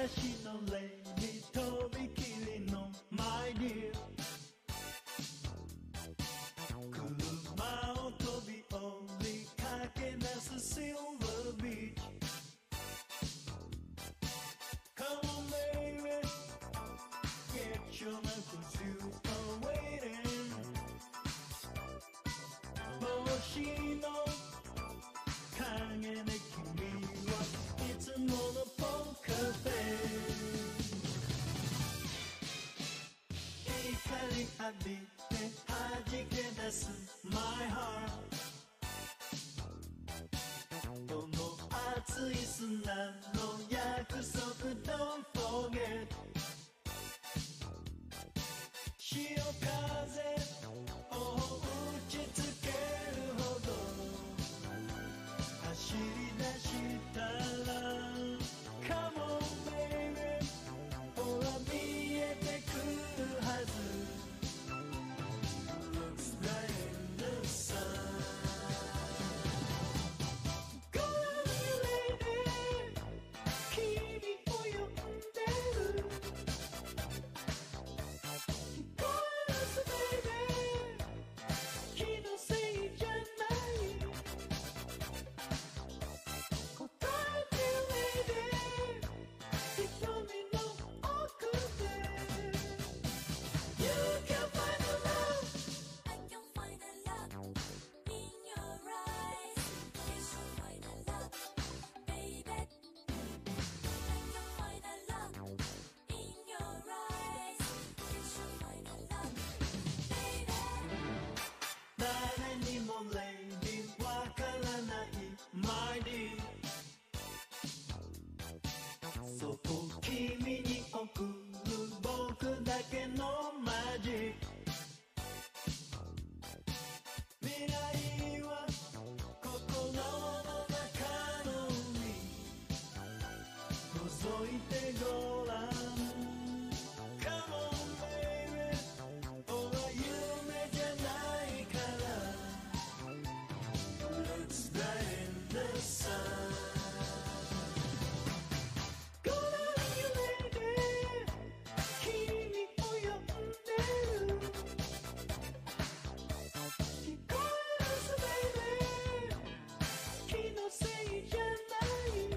International lady, Toby killing on my dear. Kuruma on Toby only, kaken as a silver beach. Come on baby, get your man cause you are waiting. Boshino, kagene kimiwa, it's another poker face. Ikari habite, hajike desu, my heart. Kono atsui suna no yakusoku, don't forget. Shio kaze, oh come on baby, oh I be at the cool hazard. Looks bright in the sun. Go lady, Kimi for your baby. Go baby, he don't say your name. Say your name.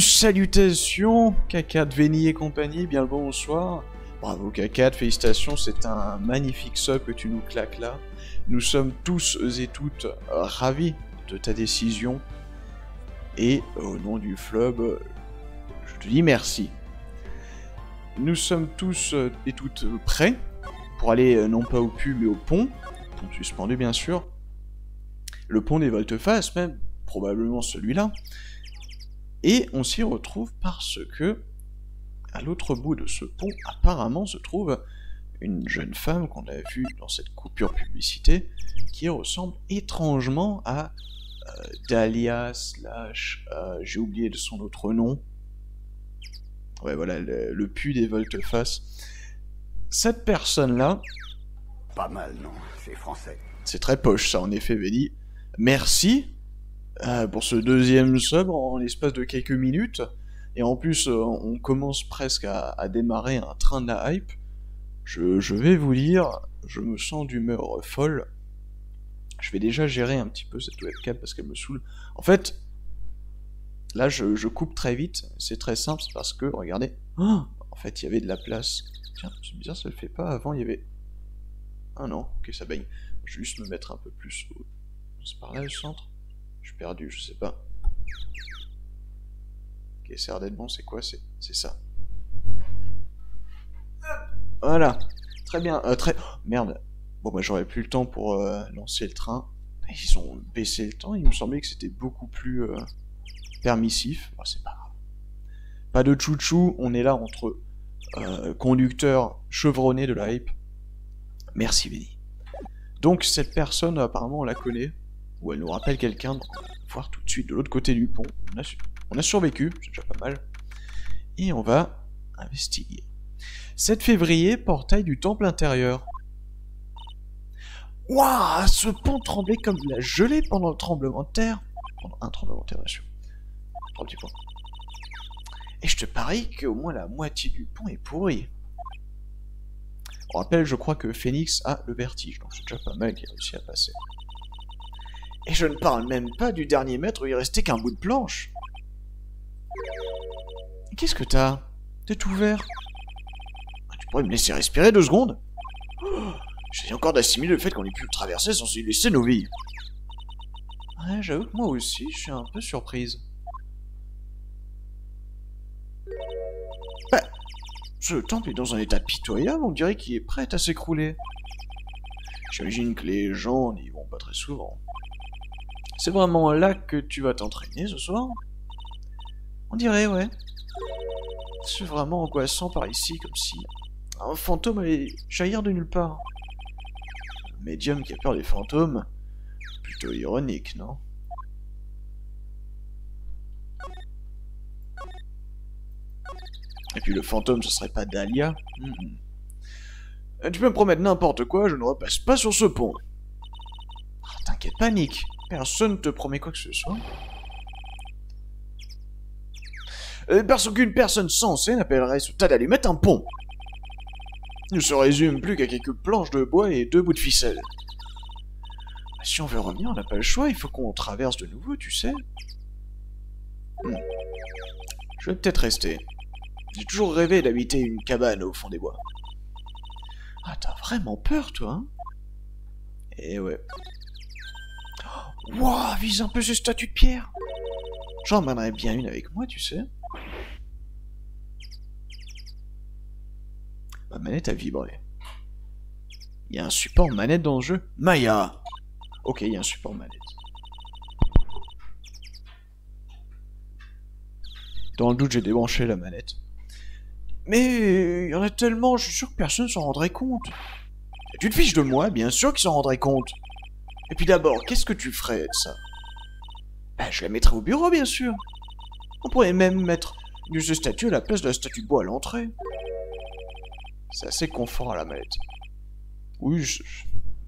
Salutations, K4, Veni et compagnie, bien le bonsoir. Bravo K4, félicitations, c'est un magnifique sub que tu nous claques là. Nous sommes tous et toutes ravis de ta décision. Et au nom du Flubb, je te dis merci. Nous sommes tous et toutes prêts pour aller non pas au pub mais au pont. Pont suspendu bien sûr. Le pont des volte-face même, probablement celui-là. Et on s'y retrouve parce que, à l'autre bout de ce pont, apparemment se trouve une jeune femme qu'on a vue dans cette coupure publicité, qui ressemble étrangement à Dahlia slash... j'ai oublié de son autre nom. Ouais, voilà, le puits des volte-face. Cette personne-là... Pas mal, non, c'est français. C'est très poche, ça, en effet, Véli. Merci pour ce deuxième sub en l'espace de quelques minutes. Et en plus, on commence presque à démarrer un train de la hype. Je vais vous lire, je me sens d'humeur folle. Je vais déjà gérer un petit peu cette webcam parce qu'elle me saoule. En fait, là je coupe très vite, c'est très simple, c'est parce que, regardez, oh, en fait il y avait de la place. Tiens, c'est bizarre, ça le fait pas, avant il y avait... Ah non, ok, ça baigne. Je vais juste me mettre un peu plus... C'est par là le centre? Je suis perdu, je sais pas. Ok, ça a l'air d'être bon, c'est quoi? C'est ça. Voilà, très bien, très... Oh, merde, bon bah j'aurais plus le temps pour lancer le train. Ils ont baissé le temps, il me semblait que c'était beaucoup plus permissif. Bon, c'est pas grave. Pas de chouchou, on est là entre conducteurs chevronnés de la hype. Merci Benny. Donc cette personne, apparemment on la connaît, ou elle nous rappelle quelqu'un, donc on va voir tout de suite de l'autre côté du pont. On a survécu, c'est déjà pas mal. Et on va investiguer. 7 février, portail du temple intérieur. Waouh, ce pont tremblait comme de la gelée pendant le tremblement de terre. Pendant un tremblement de terre, bien sûr. 3 petits points. Et je te parie qu'au moins la moitié du pont est pourrie. On rappelle, je crois que Phoenix a le vertige, donc c'est déjà pas mal qu'il a réussi à passer. Et je ne parle même pas du dernier mètre où il restait qu'un bout de planche. Qu'est-ce que t'as? T'es tout vert. Tu pourrais me laisser respirer 2 secondes? Oh, j'essaie encore d'assimiler le fait qu'on ait pu le traverser sans y laisser nos vies. Ouais, j'avoue que moi aussi, je suis un peu surprise. Bah, ce temple est dans un état pitoyable, on dirait qu'il est prêt à s'écrouler. J'imagine que les gens n'y vont pas très souvent. C'est vraiment là que tu vas t'entraîner ce soir? On dirait, ouais. C'est vraiment angoissant par ici, comme si... un fantôme allait jaillir de nulle part. Le médium qui a peur des fantômes, plutôt ironique, non? Et puis le fantôme, ce serait pas Dahlia. Tu peux me promettre n'importe quoi, je ne repasse pas sur ce pont. Oh, t'inquiète, panique. Personne ne te promet quoi que ce soit. Parce qu'une personne sensée n'appellerait ce tas d'allumettes un pont. Ne se résume plus qu'à quelques planches de bois et 2 bouts de ficelle. Si on veut revenir, on n'a pas le choix, il faut qu'on traverse de nouveau, tu sais. Je vais peut-être rester. J'ai toujours rêvé d'habiter une cabane au fond des bois. Ah, t'as vraiment peur, toi, hein? Eh ouais. Wouah, vise un peu ces statues de pierre. J'en mènerais bien une avec moi, tu sais. Ma manette a vibré. Il y a un support manette dans le jeu. Maya! Ok, il y a un support manette. Dans le doute, j'ai débranché la manette. Mais il y en a tellement, je suis sûr que personne ne s'en rendrait compte. Et tu te fiches de moi, bien sûr qu'ils s'en rendraient compte. Et puis d'abord, qu'est-ce que tu ferais de ça? Ben, je la mettrais au bureau, bien sûr. On pourrait même mettre une statue à la place de la statue de bois à l'entrée. C'est assez confort à la manette. Oui,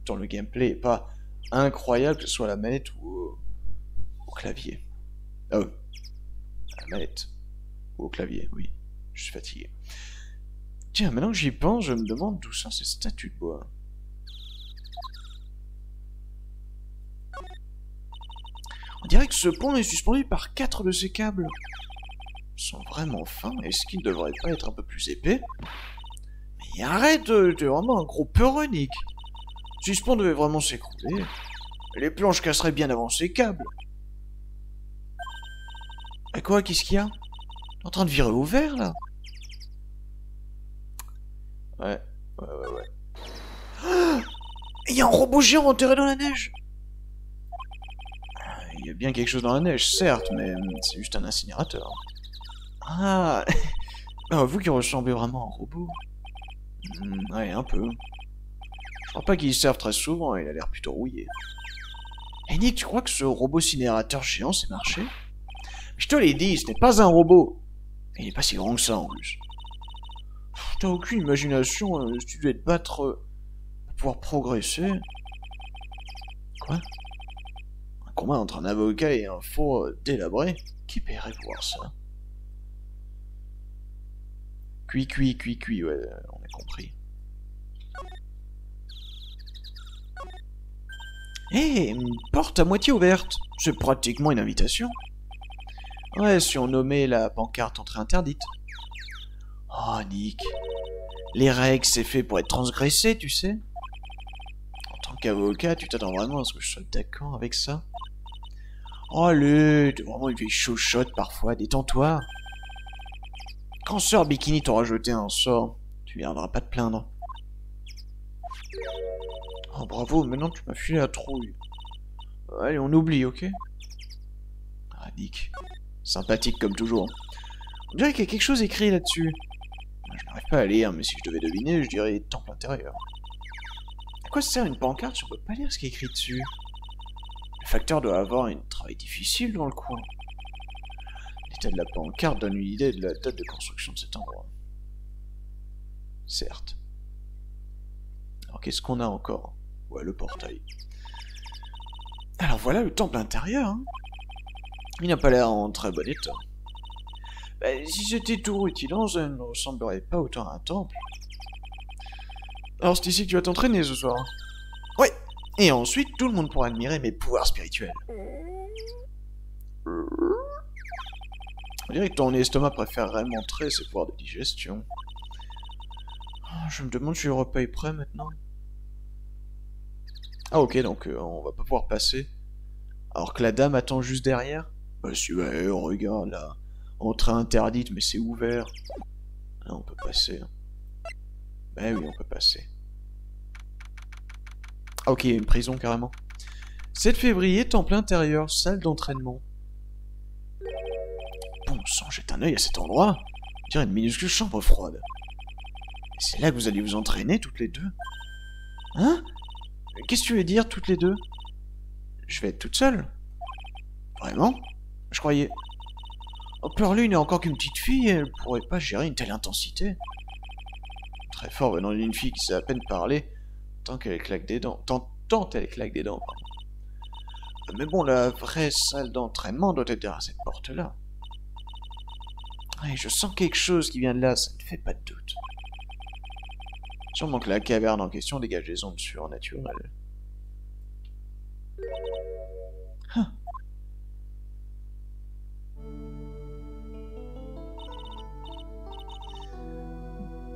dans le gameplay n'est pas incroyable, que ce soit à la manette ou au clavier. Ah oui. À la manette. Ou au clavier, oui. Je suis fatigué. Tiens, maintenant que j'y pense, je me demande d'où sort cette statue de bois. On dirait que ce pont est suspendu par 4 de ses câbles. sont vraiment fins. Est-ce qu'ils ne devraient pas être un peu plus épais? Mais arrête, t'es vraiment un gros peureux, Nick. Si ce pont devait vraiment s'écrouler, les planches casseraient bien avant ces câbles. Mais quoi, qu'est-ce qu'il y a? T'es en train de virer au vert, là? Ouais. Il y a un robot géant enterré dans la neige. Il y a bien quelque chose dans la neige, certes, mais c'est juste un incinérateur. Ah, vous qui ressemblez vraiment à un robot. Ouais, un peu. Je crois pas qu'il y serve très souvent, il a l'air plutôt rouillé. Et Nick, tu crois que ce robot cinérateur géant s'est marché? Je te l'ai dit, ce n'est pas un robot. Il n'est pas si grand que ça en plus. T'as aucune imagination, tu devais te battre pour pouvoir progresser. Quoi? Un combat entre un avocat et un faux délabré? Qui paierait pour voir ça? Cui, ouais, on a compris. Hé, une porte à moitié ouverte. C'est pratiquement une invitation. Ouais, si on nommait la pancarte entrée interdite. Oh, Nick. Les règles, c'est fait pour être transgressé, tu sais. En tant qu'avocat, tu t'attends vraiment à ce que je sois d'accord avec ça? Oh, le, t'es vraiment une vieille chouchotte parfois, détends-toi. Quand Sœur Bikini t'aura jeté un sort, tu viendras pas te plaindre. Oh, bravo, maintenant tu m'as filé la trouille. Allez, on oublie, ok? Ah, Nick. Sympathique comme toujours. On dirait qu'il y a quelque chose écrit là-dessus. Je n'arrive pas à lire, mais si je devais deviner, je dirais Temple Intérieur. À quoi sert une pancarte si on ne peut pas lire ce qui est écrit dessus? Le facteur doit avoir un travail difficile dans le coin. L'état de la pancarte donne une idée de la date de construction de cet endroit. Certes. Alors qu'est-ce qu'on a encore? Ouais, le portail. Alors voilà le temple intérieur. Hein. Il n'a pas l'air en très bon état. Si c'était tout rutilant, ça ne ressemblerait pas autant à un temple. Alors c'est ici que tu vas t'entraîner ce soir. Ouais. Et ensuite, tout le monde pourra admirer mes pouvoirs spirituels. On dirait que ton estomac préférerait montrer ses pouvoirs de digestion. Oh, je me demande si le repas est prêt maintenant. Ah ok, donc on va pas pouvoir passer. Alors que la dame attend juste derrière. Bah si, bah, regarde là. Entrée interdite, mais c'est ouvert. Là, on peut passer. Ben oui, on peut passer. Ah, ok, une prison carrément. 7 février, temple intérieur, salle d'entraînement. Bon sang, jette un œil à cet endroit. On dirait une minuscule chambre froide. C'est là que vous allez vous entraîner toutes les deux? Hein? Qu'est-ce que tu veux dire, toutes les deux? Je vais être toute seule? Vraiment? Je croyais. Pearl n'est encore qu'une petite fille, elle pourrait pas gérer une telle intensité. Très fort venant d'une fille qui sait à peine parler, tant qu'elle claque des dents. Pardon. Mais bon, la vraie salle d'entraînement doit être derrière cette porte-là. Ouais, je sens quelque chose qui vient de là, ça ne fait pas de doute. Sûrement que la caverne en question dégage des ondes surnaturelles. Huh.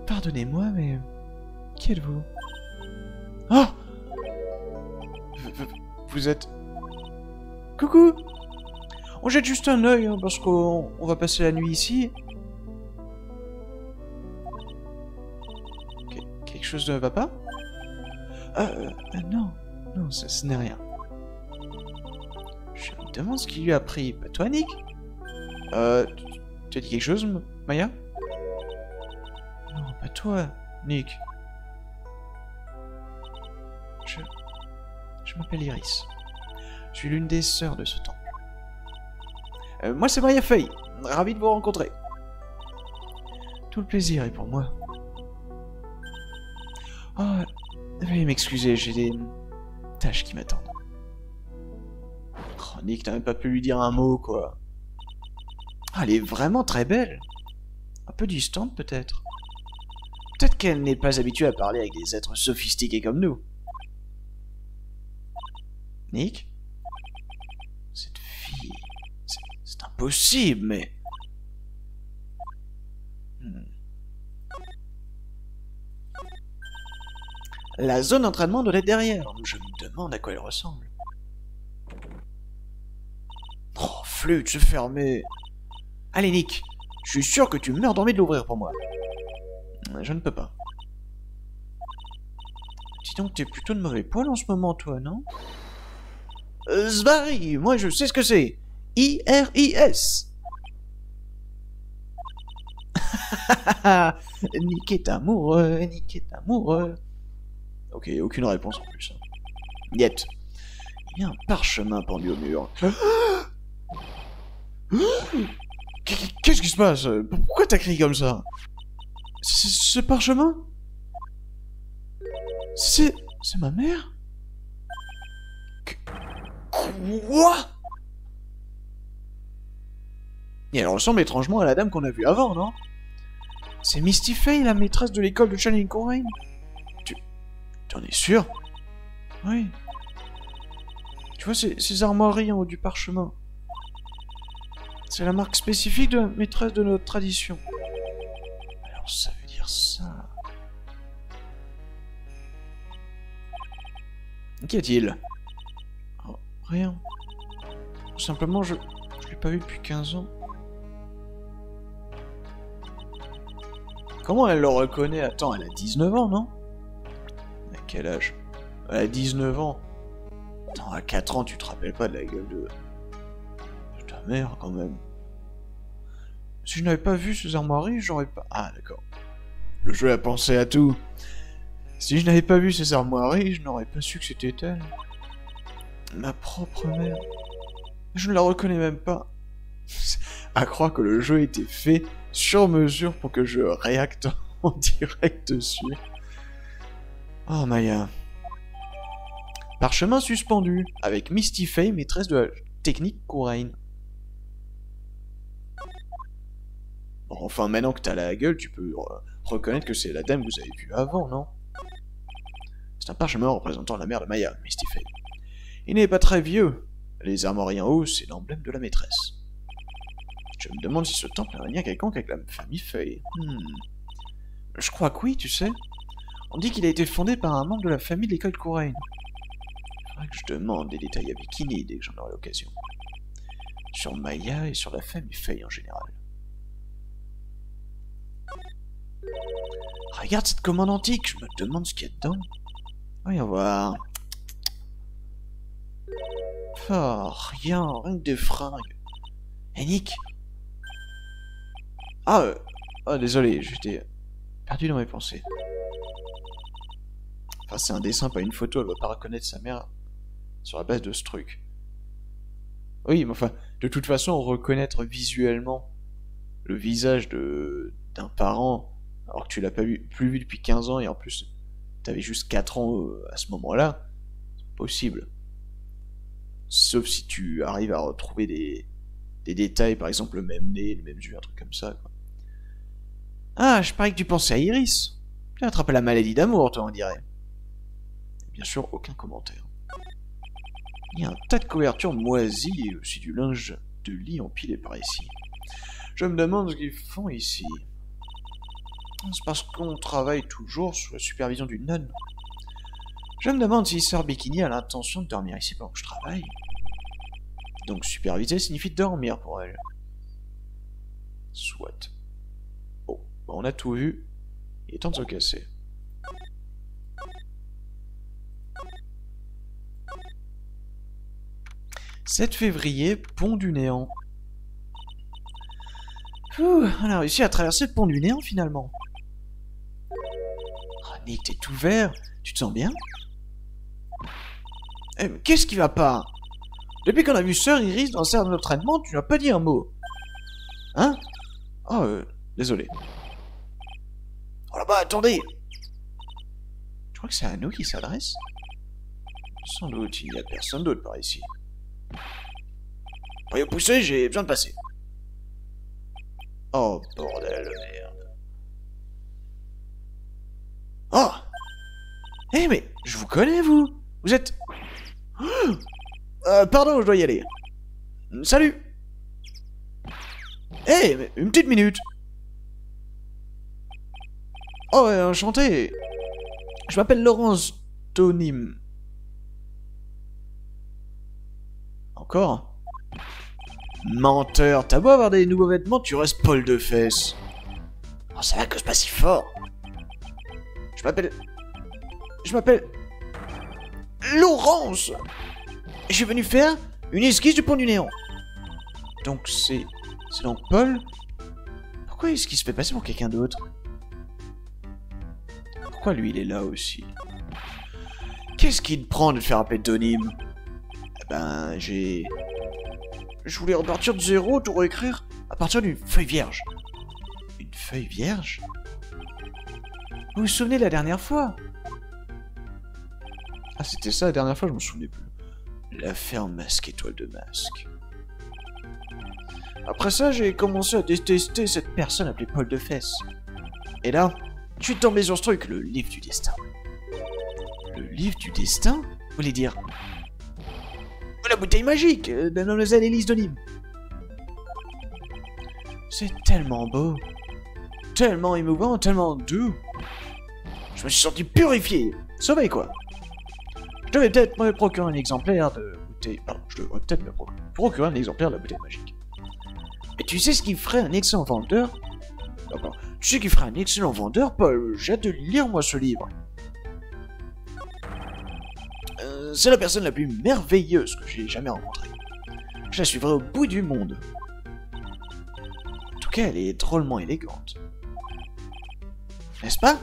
Pardonnez-moi, mais... Qui êtes-vous? Oh, vous êtes... Coucou! On jette juste un œil, hein, parce qu'on va passer la nuit ici. Quelque chose ne va pas? Non, ce n'est rien. Je me demande ce qui lui a pris. Pas toi, Nick? Tu as dit quelque chose, Maya? À toi, Nick. Je m'appelle Iris. Je suis l'une des sœurs de ce temple. Moi, c'est Maya Fey. Ravi de vous rencontrer. Tout le plaisir est pour moi. Oh, veuillez m'excuser, j'ai des tâches qui m'attendent. Oh, Nick, t'as même pas pu lui dire un mot, quoi. Ah, elle est vraiment très belle. Un peu distante, peut-être. Peut-être qu'elle n'est pas habituée à parler avec des êtres sophistiqués comme nous. Nick? Cette fille... C'est impossible, mais... La zone d'entraînement doit être derrière. Je me demande à quoi elle ressemble. Oh, flûte, se fermer. Allez, Nick. Je suis sûr que tu meurs d'envie de l'ouvrir pour moi. Je ne peux pas. Dis donc, t'es plutôt de mauvais poil en ce moment, toi, non? Zvari, moi je sais ce que c'est. IRIS. Nick est amoureux, Nick est amoureux. Ok, aucune réponse en plus. Yet. Il y a un parchemin pendu au mur. Qu'est-ce qui se passe? Pourquoi t'as crié comme ça? C'est ce parchemin? C'est ma mère? Quoi? Et elle ressemble étrangement à la dame qu'on a vue avant, non? C'est Misty Fey, la maîtresse de l'école de Channing Kurain. T'en es sûr? Oui. Tu vois ces armoiries en haut du parchemin? C'est la marque spécifique de la maîtresse de notre tradition. Alors ça veut dire ça... Qu'y a-t-il? Oh, rien. Tout simplement, je l'ai pas vu depuis 15 ans. Comment elle le reconnaît? Attends, elle a 19 ans, non? Quel âge? Elle a 19 ans. Attends, à 4 ans, tu te rappelles pas de la gueule de ta mère, quand même. Si je n'avais pas vu ces armoiries, j'aurais pas... Ah, d'accord. Le jeu a pensé à tout. Si je n'avais pas vu ces armoiries, je n'aurais pas su que c'était elle. Ma propre mère. Je ne la reconnais même pas. À croire que le jeu était fait sur mesure pour que je réacte en direct dessus. Oh, Maya. Parchemin suspendu, avec Misty Fey, maîtresse de la technique Kurain. Bon, enfin, maintenant que t'as la gueule, tu peux reconnaître que c'est la dame que vous avez vue avant, non? C'est un parchemin représentant la mère de Maya, Misty Fey. Il n'est pas très vieux. Les armoiries en haut, c'est l'emblème de la maîtresse. Je me demande si ce temple a un lien quelconque avec la famille Fey. Je crois que oui, tu sais. On dit qu'il a été fondé par un membre de la famille de l'école Kurain. Il faudrait que je demande des détails à Bikini dès que j'en aurai l'occasion. Sur Maya et sur la famille Fey en général. Regarde cette commande antique, je me demande ce qu'il y a dedans. Voyons voir. Oh, rien que des fringues. Hé, Nick! Ah, désolé, j'étais perdu dans mes pensées. Enfin, c'est un dessin, pas une photo, elle va pas reconnaître sa mère sur la base de ce truc. Oui, mais enfin, de toute façon, reconnaître visuellement le visage d'un parent, alors que tu l'as plus vu depuis 15 ans, et en plus, t'avais juste 4 ans à ce moment-là, c'est possible. Sauf si tu arrives à retrouver des détails, par exemple le même nez, le même yeux, un truc comme ça, quoi. Ah, je parie que tu pensais à Iris. Tu as attrapé la maladie d'amour, toi, on dirait. Bien sûr, aucun commentaire. Il y a un tas de couvertures moisies et aussi du linge de lit empilé par ici. Je me demande ce qu'ils font ici. C'est parce qu'on travaille toujours sous la supervision d'une nonne. Je me demande si Sœur Bikini a l'intention de dormir ici pendant que je travaille. Donc superviser signifie dormir pour elle. Soit. Bon, on a tout vu. Il est temps de se casser. « 7 février, Pont du Néant. » On a réussi à traverser le Pont du Néant, finalement. Oh, Nick, t'es tout vert. Tu te sens bien? Mais qu'est-ce qui va pas? Depuis qu'on a vu Sœur Iris dans le cercle de notre entraînement, tu n'as pas dit un mot. Hein? Oh, désolé. Oh là-bas, attendez! Tu crois que c'est à nous qui s'adresse? Sans doute, il n'y a personne d'autre par ici. Pour y pousser, j'ai besoin de passer. Oh, bordel de merde. Oh! Eh, mais je vous connais, vous! Vous êtes... Oh pardon, je dois y aller. Salut! Eh, mais une petite minute! Oh, enchanté. Je m'appelle Laurence Donim. Encore? Menteur, t'as beau avoir des nouveaux vêtements, tu restes Paul Defès. Oh, ça va que je passe si fort. Je m'appelle... Laurence. Je suis venu faire une esquisse du Pont du Néant. Donc c'est donc Paul. Pourquoi est-ce qu'il se fait passer pour quelqu'un d'autre? Pourquoi lui il est là aussi? Qu'est-ce qu'il prend de faire appeler Donim? Ben j'ai... Je voulais repartir de zéro, tout réécrire à partir d'une feuille vierge. Une feuille vierge? Vous vous souvenez de la dernière fois? Ah, c'était ça la dernière fois, je m'en souvenais plus. L'affaire masque étoile de masque. Après ça, j'ai commencé à détester cette personne appelée Paul Defès. Et là, je suis tombé sur ce truc, le livre du destin. Le livre du destin? Vous voulez dire... La bouteille magique de mademoiselle Élise de Nîmes. C'est tellement beau. Tellement émouvant, tellement doux. Je me suis senti purifié. Sauvé, quoi. Je devais peut-être me procurer un exemplaire de bouteille... Pardon, je devrais peut-être me procurer un exemplaire de la bouteille magique. Et tu sais ce qui ferait un excellent vendeur? D'accord. Tu sais qui ferait un excellent vendeur, Paul? J'ai hâte de lire, moi, ce livre. C'est la personne la plus merveilleuse que j'ai jamais rencontrée. Je la suivrai au bout du monde. En tout cas, elle est drôlement élégante. N'est-ce pas?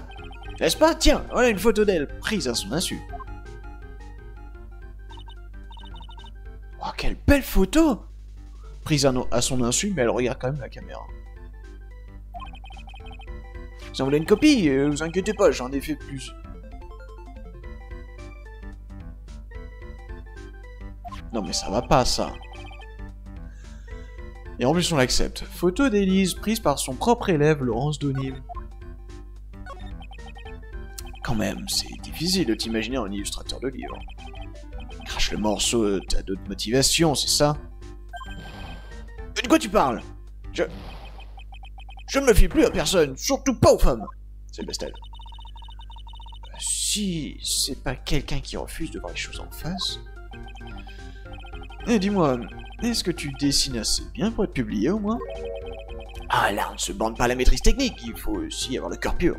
N'est-ce pas? Tiens, voilà une photo d'elle, prise à son insu. Oh, quelle belle photo! Prise à son insu, mais elle regarde quand même la caméra. Si vous voulez une copie, ne vous inquiétez pas, j'en ai fait plus. Non mais ça va pas, ça. Et en plus on l'accepte. Photo d'Élise prise par son propre élève, Laurence Donim. Quand même, c'est difficile de t'imaginer en illustrateur de livre. Crache le morceau, t'as d'autres motivations, c'est ça? De quoi tu parles? Je ne me fie plus à personne, surtout pas aux femmes. C'est le bestel. Si c'est pas quelqu'un qui refuse de voir les choses en face... Et dis-moi, est-ce que tu dessines assez bien pour être publié au moins? Ah là, on ne se bande pas à la maîtrise technique, il faut aussi avoir le cœur pur.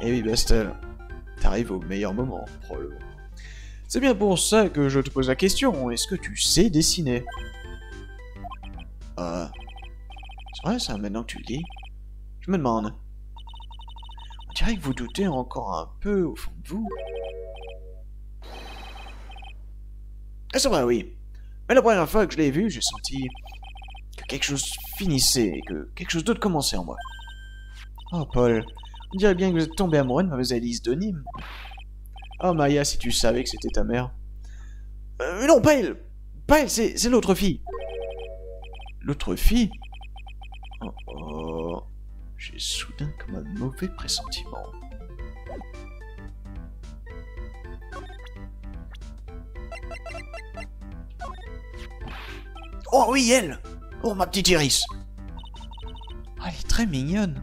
Eh oui, Bastel, t'arrives au meilleur moment, probablement. C'est bien pour ça que je te pose la question, est-ce que tu sais dessiner? C'est vrai ça, maintenant que tu le dis? Je me demande. On dirait que vous doutez encore un peu au fond de vous. Ah, c'est vrai, oui. Mais la première fois que je l'ai vu, j'ai senti que quelque chose finissait et que quelque chose d'autre commençait en moi. Oh, Paul, on dirait bien que vous êtes tombé amoureux de mademoiselle Alice de Nîmes. Oh, Maya, si tu savais que c'était ta mère. Mais non, pas elle. Pas elle, c'est l'autre fille. L'autre fille? Oh, oh. J'ai soudain comme un mauvais pressentiment. Oh oui, elle! Oh, ma petite Iris! Oh, elle est très mignonne.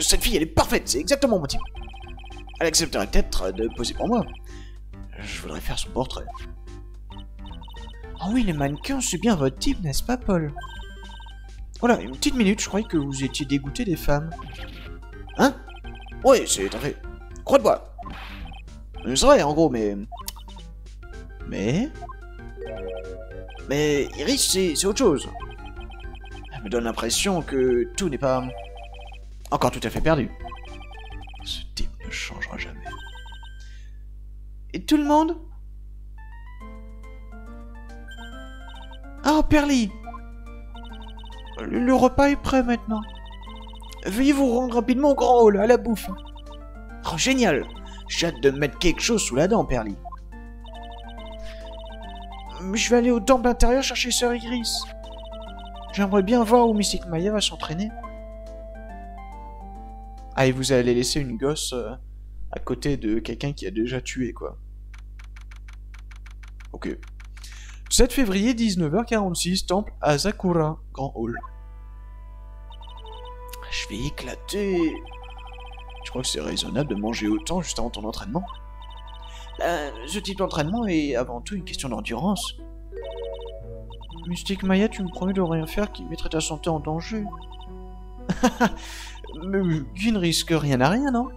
Cette fille, elle est parfaite, c'est exactement mon type. Elle accepterait peut-être de poser pour moi. Je voudrais faire son portrait. Oh oui, les mannequins, c'est bien votre type, n'est-ce pas, Paul? Voilà, une petite minute, je croyais que vous étiez dégoûté des femmes. Hein? Oui, c'est un fait. Croix de bois. C'est vrai, en gros, mais... Mais Iris, c'est autre chose. Elle me donne l'impression que tout n'est pas... encore tout à fait perdu. Ce type ne changera jamais. Et tout le monde? Ah, Perly! Le repas est prêt maintenant. Veuillez vous rendre rapidement au grand hall, à la bouffe. Oh, génial! J'ai hâte de mettre quelque chose sous la dent, Perly. Je vais aller au temple intérieur chercher Sœur Iris. J'aimerais bien voir où Mystique Maya va s'entraîner. Ah, et vous allez laisser une gosse à côté de quelqu'un qui a déjà tué, quoi. Ok. 7 février, 19h46, temple Hazakura, grand hall. Je je vais éclater. Tu crois que c'est raisonnable de manger autant juste avant ton entraînement? Ce type d'entraînement est avant tout une question d'endurance. Mystique Maya, tu me promets de rien faire qui mettrait ta santé en danger. Mais qui ne risque rien à rien, non?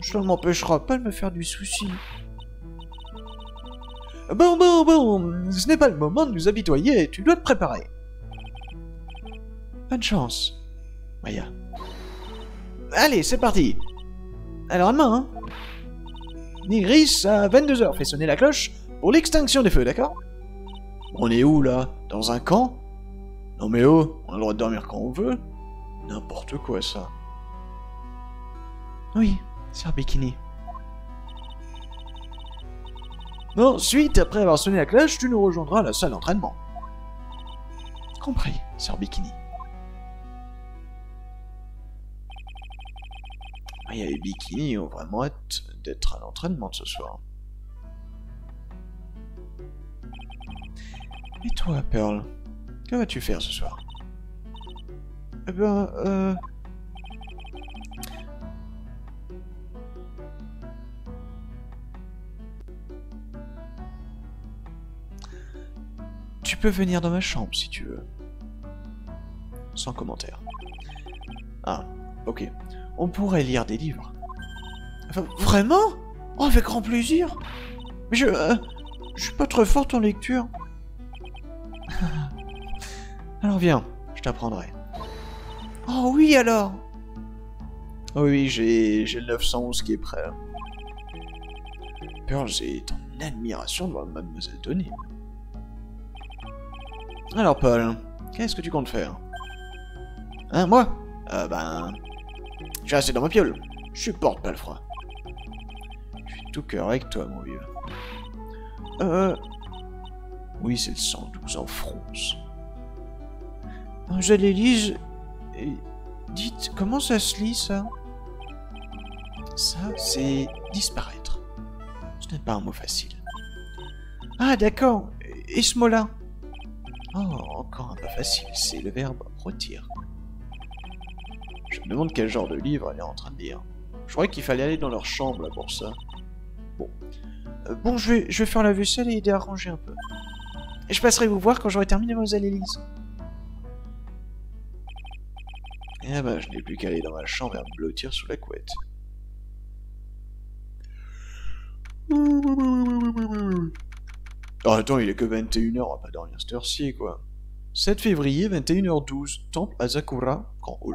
Ça ne m'empêchera pas de me faire du souci. Bon, ce n'est pas le moment de nous habitoyer, tu dois te préparer. Bonne chance, Maya. Allez, c'est parti. Alors à demain, hein. Iris, à 22 h, fait sonner la cloche pour l'extinction des feux, d'accord? On est où, là? Dans un camp? Non mais oh, on a le droit de dormir quand on veut. N'importe quoi, ça. Oui, sœur Bikini. Ensuite, après avoir sonné la cloche, tu nous rejoindras à la salle d'entraînement. Compris, sœur Bikini. Maya et Bikini ont vraiment hâte d'être à l'entraînement de ce soir. Et toi, Pearl, que vas-tu faire ce soir? Eh ben, tu peux venir dans ma chambre si tu veux. Sans commentaire. Ah, ok. On pourrait lire des livres. Enfin, vraiment? Oh, avec grand plaisir. Mais je suis pas très forte en lecture. Alors viens, je t'apprendrai. Oh oui alors. Oh oui, j'ai le 911 qui est prêt. Pearl est en admiration devant Mademoiselle Donim. Alors Paul, qu'est-ce que tu comptes faire? Hein, moi? Je vais rester dans ma piole. Je supporte pas le froid. Je suis tout cœur avec toi, mon vieux. Oui, c'est le 112 en France. J'allais lire. Dites, comment ça se lit, ça? Ça, c'est disparaître. Ce n'est pas un mot facile. Ah, d'accord. Et ce mot-là? Oh, encore un peu facile. C'est le verbe rôtir. Je me demande quel genre de livre elle est en train de lire. Je croyais qu'il fallait aller dans leur chambre là, pour ça. Bon. Bon, je vais faire la vaisselle et aider à ranger un peu. Et je passerai vous voir quand j'aurai terminé, mademoiselle Élise. Eh ben, je n'ai plus qu'à aller dans ma chambre et à me blottir sous la couette. Oh, attends, il est que 21 h, on va pas dormir cette heure-ci, quoi. 7 février, 21 h 12, Temple Hazakura, Grand Hall.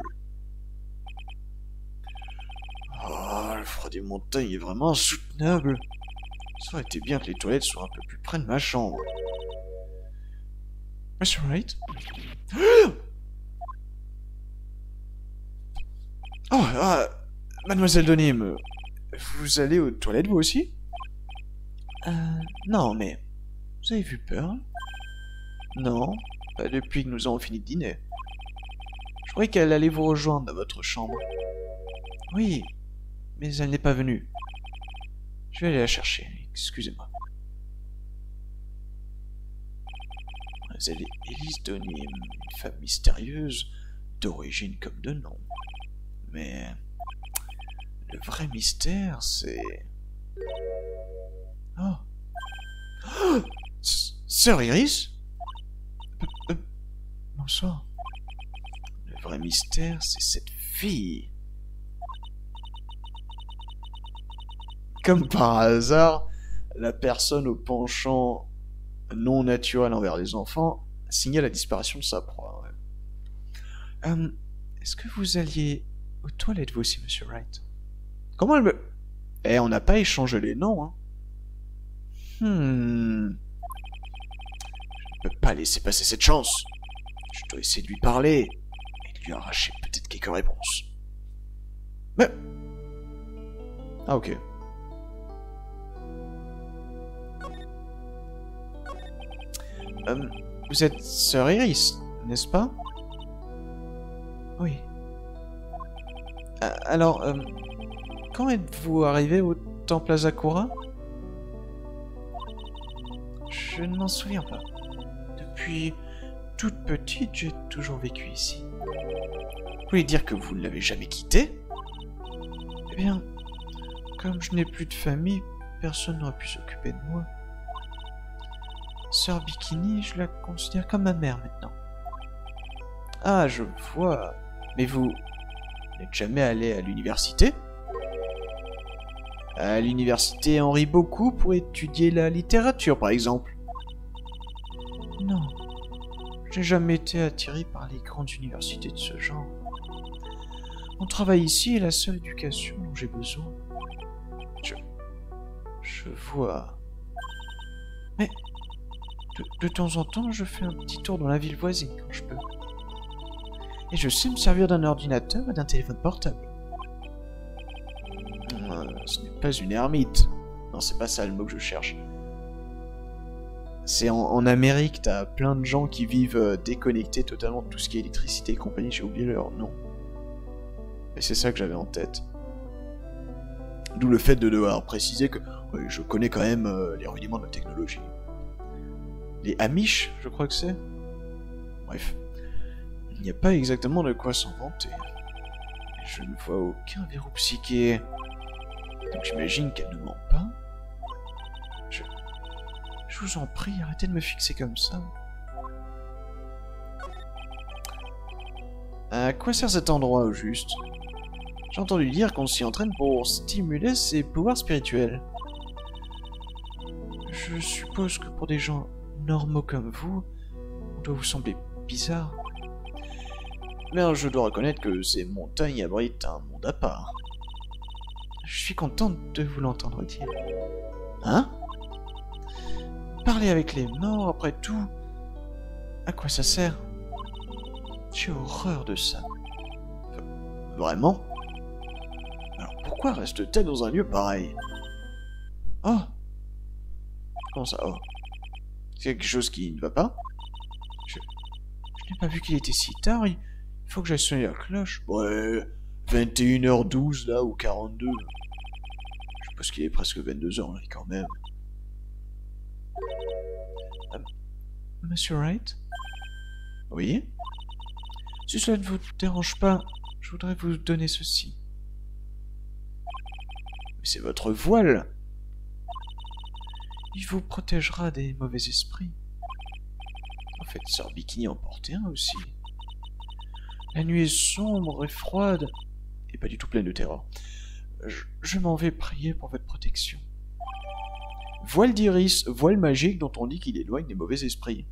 Oh, le froid des montagnes est vraiment insoutenable. Ça aurait été bien que les toilettes soient un peu plus près de ma chambre. Monsieur Wright? Oh, mademoiselle Donim, vous allez aux toilettes vous aussi? Non, mais... Vous avez vu Pearl? Non, pas depuis que nous avons fini de dîner. Je croyais qu'elle allait vous rejoindre dans votre chambre. Oui, mais elle n'est pas venue. Je vais aller la chercher, excusez-moi. Elle est Alice de Nîmes, une femme mystérieuse, d'origine comme de nom. Mais le vrai mystère, c'est... Oh, oh, sœur Iris? Bonsoir. Le vrai mystère, c'est cette fille. Comme par hasard, la personne au penchant non naturel envers les enfants signale la disparition de sa proie. Ouais. Est-ce que vous alliez aux toilettes vous aussi, monsieur Wright? Comment elle me... Eh, on n'a pas échangé les noms, hein. Je ne peux pas laisser passer cette chance. Je dois essayer de lui parler et de lui arracher peut-être quelques réponses. Mais... Ah, ok. Vous êtes sœur Iris, n'est-ce pas? Oui. Alors, quand êtes-vous arrivé au temple Hazakura? Je ne m'en souviens pas. Depuis toute petite, j'ai toujours vécu ici. Vous voulez dire que vous ne l'avez jamais quitté? Eh bien, comme je n'ai plus de famille, personne n'aura pu s'occuper de moi. Sœur Bikini, je la considère comme ma mère maintenant. Ah, je vois. Mais vous n'êtes jamais allé à l'université? À l'université Henri Beaucoup pour étudier la littérature, par exemple? Non. J'ai jamais été attiré par les grandes universités de ce genre. Mon travail ici est la seule éducation dont j'ai besoin. Je vois. Mais de temps en temps, je fais un petit tour dans la ville voisine quand je peux. Et je sais me servir d'un ordinateur et d'un téléphone portable. Ce n'est pas une ermite. Non, c'est pas ça le mot que je cherche. C'est en Amérique, t'as plein de gens qui vivent déconnectés totalement de tout ce qui est électricité et compagnie. J'ai oublié leur nom. Et c'est ça que j'avais en tête. D'où le fait de devoir préciser que je connais quand même les rudiments de la technologie. Les Amish, je crois que c'est. Bref. Il n'y a pas exactement de quoi s'en vanter. Je ne vois aucun verrou psyché. Donc j'imagine qu'elle ne ment pas. Je vous en prie, arrêtez de me fixer comme ça. À quoi sert cet endroit au juste? J'ai entendu dire qu'on s'y entraîne pour stimuler ses pouvoirs spirituels. Je suppose que pour des gens normaux comme vous, on doit vous sembler bizarre. Mais je dois reconnaître que ces montagnes abritent un monde à part. Je suis contente de vous l'entendre dire. Hein? Parler avec les morts, après tout, à quoi ça sert? J'ai horreur de ça. Vraiment? Alors pourquoi reste-t-elle dans un lieu pareil? Oh! Comment ça? Oh! C'est quelque chose qui ne va pas? Je n'ai pas vu qu'il était si tard, il faut que j'aille sonner la cloche. Ouais, 21h12 là, ou 42. Je pense qu'il est presque 22h là, quand même. Monsieur Wright? Oui? Si cela ne vous dérange pas, je voudrais vous donner ceci. Mais c'est votre voile! Il vous protégera des mauvais esprits. En fait, Sœur Bikini en portait un aussi. La nuit est sombre et froide, et pas du tout pleine de terreur. Je m'en vais prier pour votre protection. Voile d'Iris, voile magique dont on dit qu'il éloigne des mauvais esprits.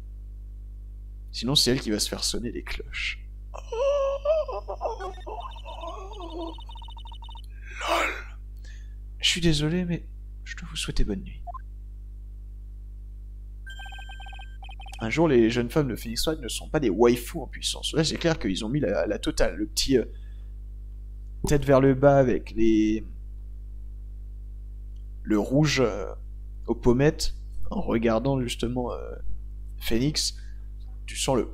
Sinon, c'est elle qui va se faire sonner les cloches. LOL! Je suis désolé, mais je dois vous souhaiter bonne nuit. Un jour, les jeunes femmes de Phoenix Wright ne sont pas des waifus en puissance. Là, c'est clair qu'ils ont mis la totale. Le petit tête vers le bas avec le rouge aux pommettes. En regardant justement Phoenix, tu sens le...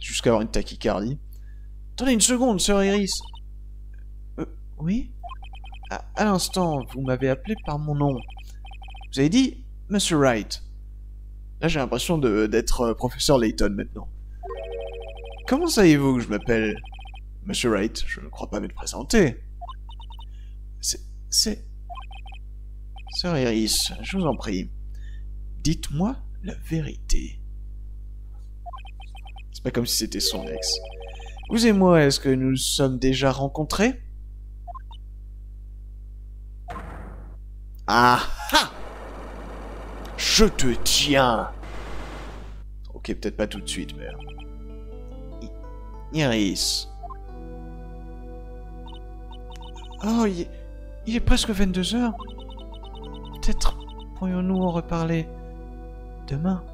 Jusqu'à avoir une tachycardie. Attendez une seconde, sœur Iris. Oui? À l'instant, vous m'avez appelé par mon nom. Vous avez dit... Monsieur Wright. Là, j'ai l'impression d'être professeur Layton maintenant. Comment savez-vous que je m'appelle Monsieur Wright? Je ne crois pas me présenter. C'est... Sœur Iris, je vous en prie. Dites-moi la vérité. C'est pas comme si c'était son ex. Vous et moi, est-ce que nous nous sommes déjà rencontrés? Ah ha! Je te tiens! Ok, peut-être pas tout de suite, mais... Iris... Oh, il est presque 22h. Peut-être pourrions-nous en reparler... demain.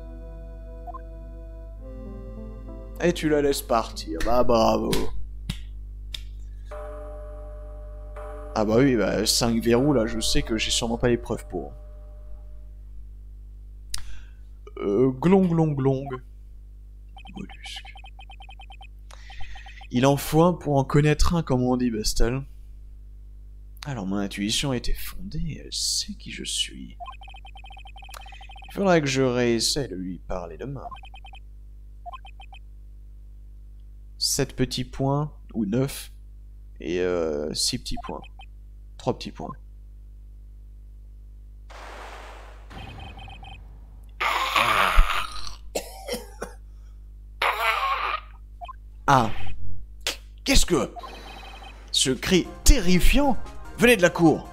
Et tu la laisses partir, bah bravo! Ah bah oui, bah 5 verrous, là, je sais que j'ai sûrement pas les preuves pour... glong glong glong. Mollusque. Il en faut un pour en connaître un, comme on dit, Bastal. Alors mon intuition était fondée, elle sait qui je suis. Il faudrait que je réessaie de lui parler demain. 7 petits points, ou 9, et 6 petits points. 3 petits points. Ah! Qu'est-ce que... Ce cri terrifiant venait de la cour.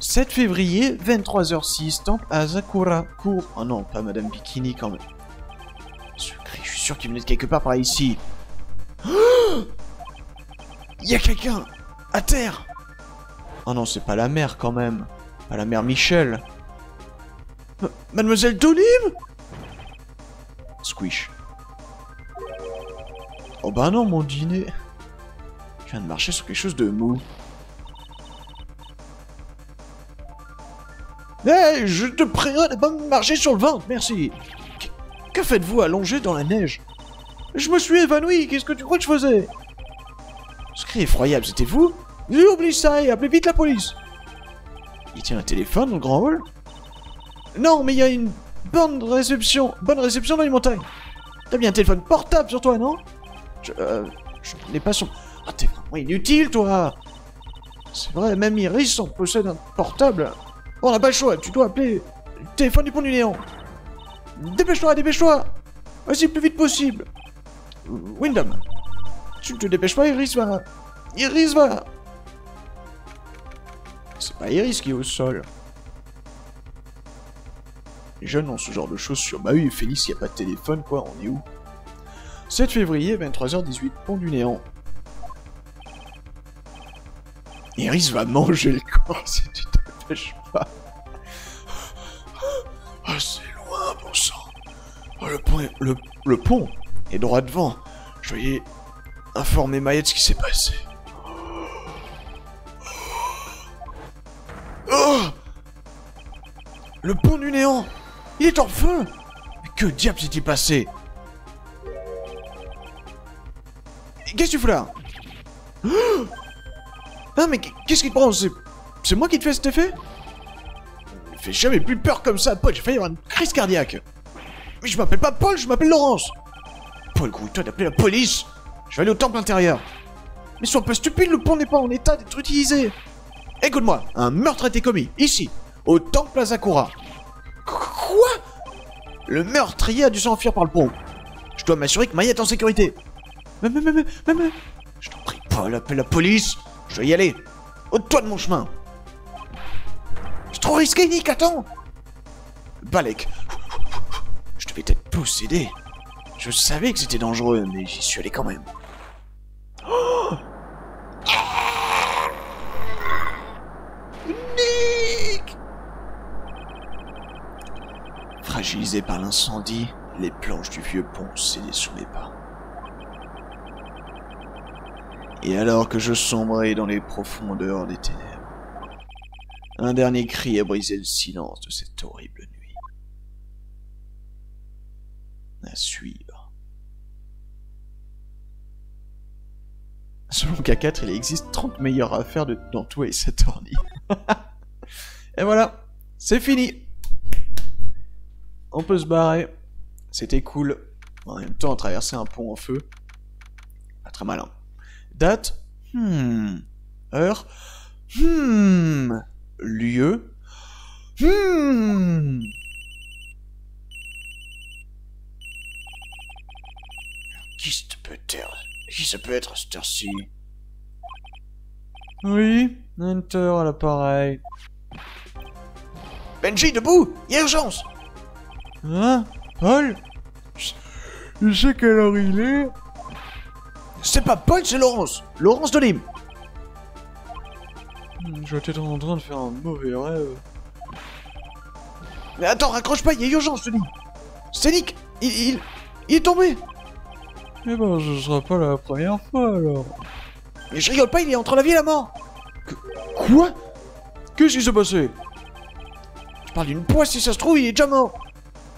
7 février, 23h06, temple Hazakura, cour... Oh non, pas Madame Bikini quand même. Ce cri, je suis sûr qu'il venait de quelque part par ici. Oh, il y a quelqu'un à terre. Oh non, c'est pas la mère quand même. Pas la mère Michel. Mademoiselle Donim. Squish. Oh bah non, mon dîner. Je viens de marcher sur quelque chose de mou. Hé, hey, je te prierai de ne pas me marcher sur le ventre, merci. Que faites-vous allongé dans la neige? Je me suis évanoui, qu'est-ce que tu crois que je faisais? Ce cri effroyable, c'était vous? Oublie ça et appelez vite la police. Il tient un téléphone dans le grand hall? Non, mais il y a une bonne réception dans les montagnes. T'as bien un téléphone portable sur toi, non? Je n'ai pas son... Ah, t'es vraiment inutile, toi! C'est vrai, même Iris, on possède un portable. On n'a pas le choix, tu dois appeler le téléphone du Pont du Néant. Dépêche-toi, dépêche-toi! Vas-y, plus vite possible! Wyndham, tu te dépêches pas, Iris va... Iris va... C'est pas Iris qui est au sol. Les jeunes ont ce genre de choses sur... Bah oui, Félix, il n'y a pas de téléphone, quoi, on est où? 7 février, 23h18, Pont du Néant. Iris va manger le corps si tu t'empêches pas. Ah, oh, c'est loin, bon sang. Oh, le pont est droit devant. Je vais informer Maya de ce qui s'est passé. Oh, le Pont du Néant. Il est en feu. Mais que diable s'est-il passé? Qu'est-ce que tu fous là? Oh non mais qu'est-ce qui te prend? C'est moi qui te fais cet effet? Il fait jamais plus peur comme ça, Paul, j'ai failli avoir une crise cardiaque. Mais je m'appelle pas Paul, je m'appelle Laurence. Paul, grouille-toi d'appeler la police. Je vais aller au temple intérieur. Mais sois pas stupide, le pont n'est pas en état d'être utilisé. Écoute-moi, un meurtre a été commis, ici, au temple Hazakura. Quoi? Le meurtrier a dû s'enfuir par le pont. Je dois m'assurer que Maya est en sécurité. Mais... Je t'en prie, Paul, appelle la police. Je dois y aller. Ôte-toi de mon chemin. C'est trop risqué, Nick, attends. Balek. Je devais être possédé. Je savais que c'était dangereux, mais j'y suis allé quand même. Oh, Nick. Fragilisé par l'incendie, les planches du vieux pont cédaient sous mes pas. Et alors que je sombrais dans les profondeurs des ténèbres, un dernier cri a brisé le silence de cette horrible nuit. À suivre. Selon K4, il existe 30 meilleures affaires dans tout et cet ordi. Et voilà, c'est fini. On peut se barrer. C'était cool. En même temps, traverser un pont en feu. Pas très malin. Date, heure, lieu, Qui ça peut être à cette heure-ci? Oui, Hunter à l'appareil. Benji, debout, il y a urgence. Hein? Paul? Je sais quelle heure il est. C'est pas Paul, c'est Laurence! Laurence Donim! Je vais être en train de faire un mauvais rêve. Mais attends, raccroche pas, il y a urgence, je te dis! C'est Nick! Il est tombé! Eh ben, ce sera pas la première fois alors. Mais je rigole pas, il est entre la vie et la mort! Quoi? Qu'est-ce qui s'est passé? Je parle d'une poisse, si ça se trouve, il est déjà mort!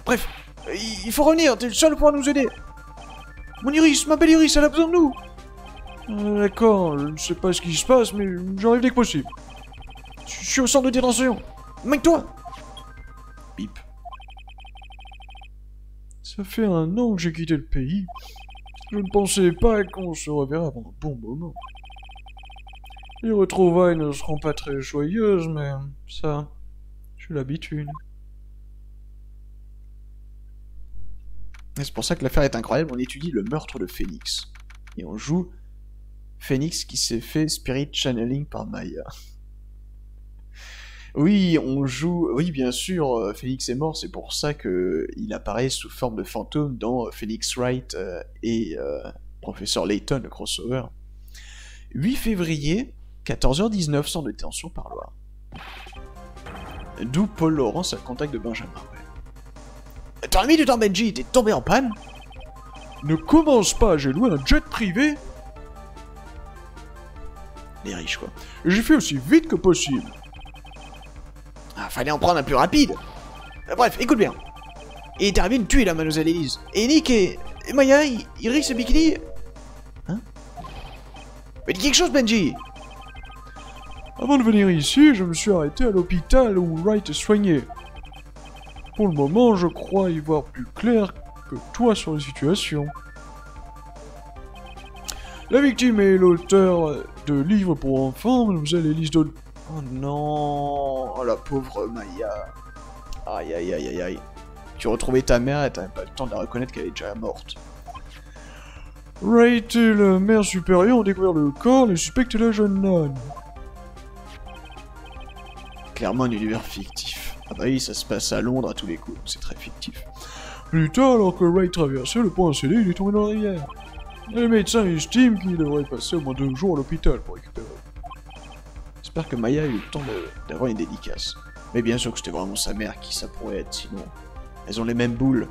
Bref, il faut revenir, t'es le seul pour nous aider! Mon Iris, ma belle Iris, elle a besoin de nous. D'accord, je ne sais pas ce qui se passe, mais j'arrive dès que possible. Je suis au centre de détention. Mec, toi, Ça fait un an que j'ai quitté le pays. Je ne pensais pas qu'on se reverrait avant un bon moment. Les retrouvailles ne seront pas très joyeuses, mais ça, j'ai l'habitude. Et c'est pour ça que l'affaire est incroyable, on étudie le meurtre de Phoenix. Et on joue Phoenix qui s'est fait spirit channeling par Maya. Oui, on joue... Oui, bien sûr, Phoenix est mort, c'est pour ça qu'il apparaît sous forme de fantôme dans Phoenix Wright et Professeur Layton, le crossover. 8 février, 14h19, sans détention parloir. D'où Paul Laurence à contact de Benjamin. T'as mis du temps, Benji, t'es tombé en panne? Ne commence pas, j'ai loué un jet privé. Les riches, quoi. J'ai fait aussi vite que possible. Ah, fallait en prendre un plus rapide. Bref, écoute bien. Il est arrivé une tuile à mademoiselle Élise. Et Nick et Maya, Iris et Bikini... Hein? Mais dis quelque chose, Benji! Avant de venir ici, je me suis arrêté à l'hôpital où Wright est soigné. Pour le moment, je crois y voir plus clair que toi sur la situation. La victime est l'auteur de livres pour enfants, mademoiselle Élise de... Oh non, oh, la pauvre Maya. Aïe aïe aïe aïe aïe. Tu retrouvais ta mère et t'avais pas le temps de la reconnaître qu'elle est déjà morte. Wright et le maire supérieur ont découvert le corps, les suspects et la jeune nonne. Clairement un univers fictif. Ah bah oui, ça se passe à Londres à tous les coups, donc c'est très fictif. Plus tard, alors que Wright traversait le pont incendé, il est tombé dans la rivière. Les médecins estiment qu'il devrait passer au moins 2 jours à l'hôpital pour récupérer. J'espère que Maya a eu le temps d'avoir une dédicace. Mais bien sûr que c'était vraiment sa mère qui ça pourrait être, sinon... Elles ont les mêmes boules.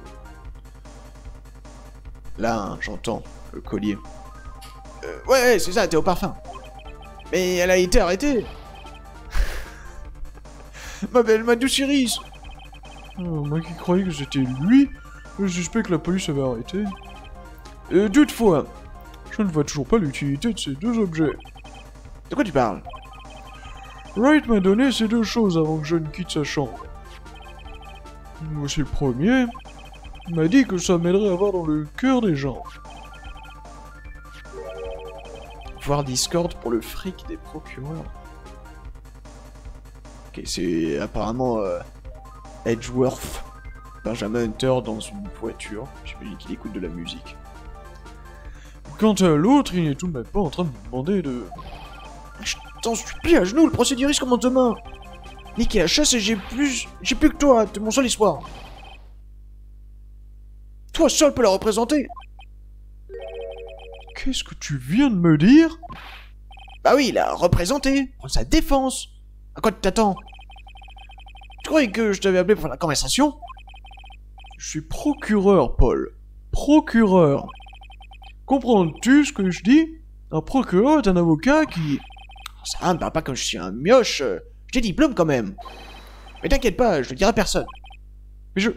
Là, hein, j'entends le collier. Ouais, c'est ça, t'es au parfum. Mais elle a été arrêtée. Ma belle, ma douce Iris. Moi qui croyais que c'était lui, je suspecte que la police avait arrêté. Toutefois, je ne vois toujours pas l'utilité de ces 2 objets. De quoi tu parles? Wright m'a donné ces 2 choses avant que je ne quitte sa chambre. Voici le premier. Il m'a dit que ça m'aiderait à voir dans le cœur des gens. Voir Discord pour le fric des procureurs. Ok, c'est apparemment Edgeworth, Benjamin Hunter dans une voiture. J'imagine qu'il écoute de la musique. Quant à l'autre, il n'est tout de même pas en train de me demander de... Je t'en supplie, à genoux, le procéduriste commence demain. Nick est à chasse et j'ai plus que toi, t'es mon seul espoir. Toi seul peux la représenter. Qu'est-ce que tu viens de me dire? Bah oui, la représenter, prendre sa défense. À quoi tu t'attends? Tu croyais que je t'avais appelé pour faire la conversation? Je suis procureur, Paul. Procureur. Comprends-tu ce que je dis? Un procureur est un avocat qui... Ça ne parle pas comme je suis un mioche. J'ai diplôme quand même. Mais t'inquiète pas, je le dirai à personne. Mais je...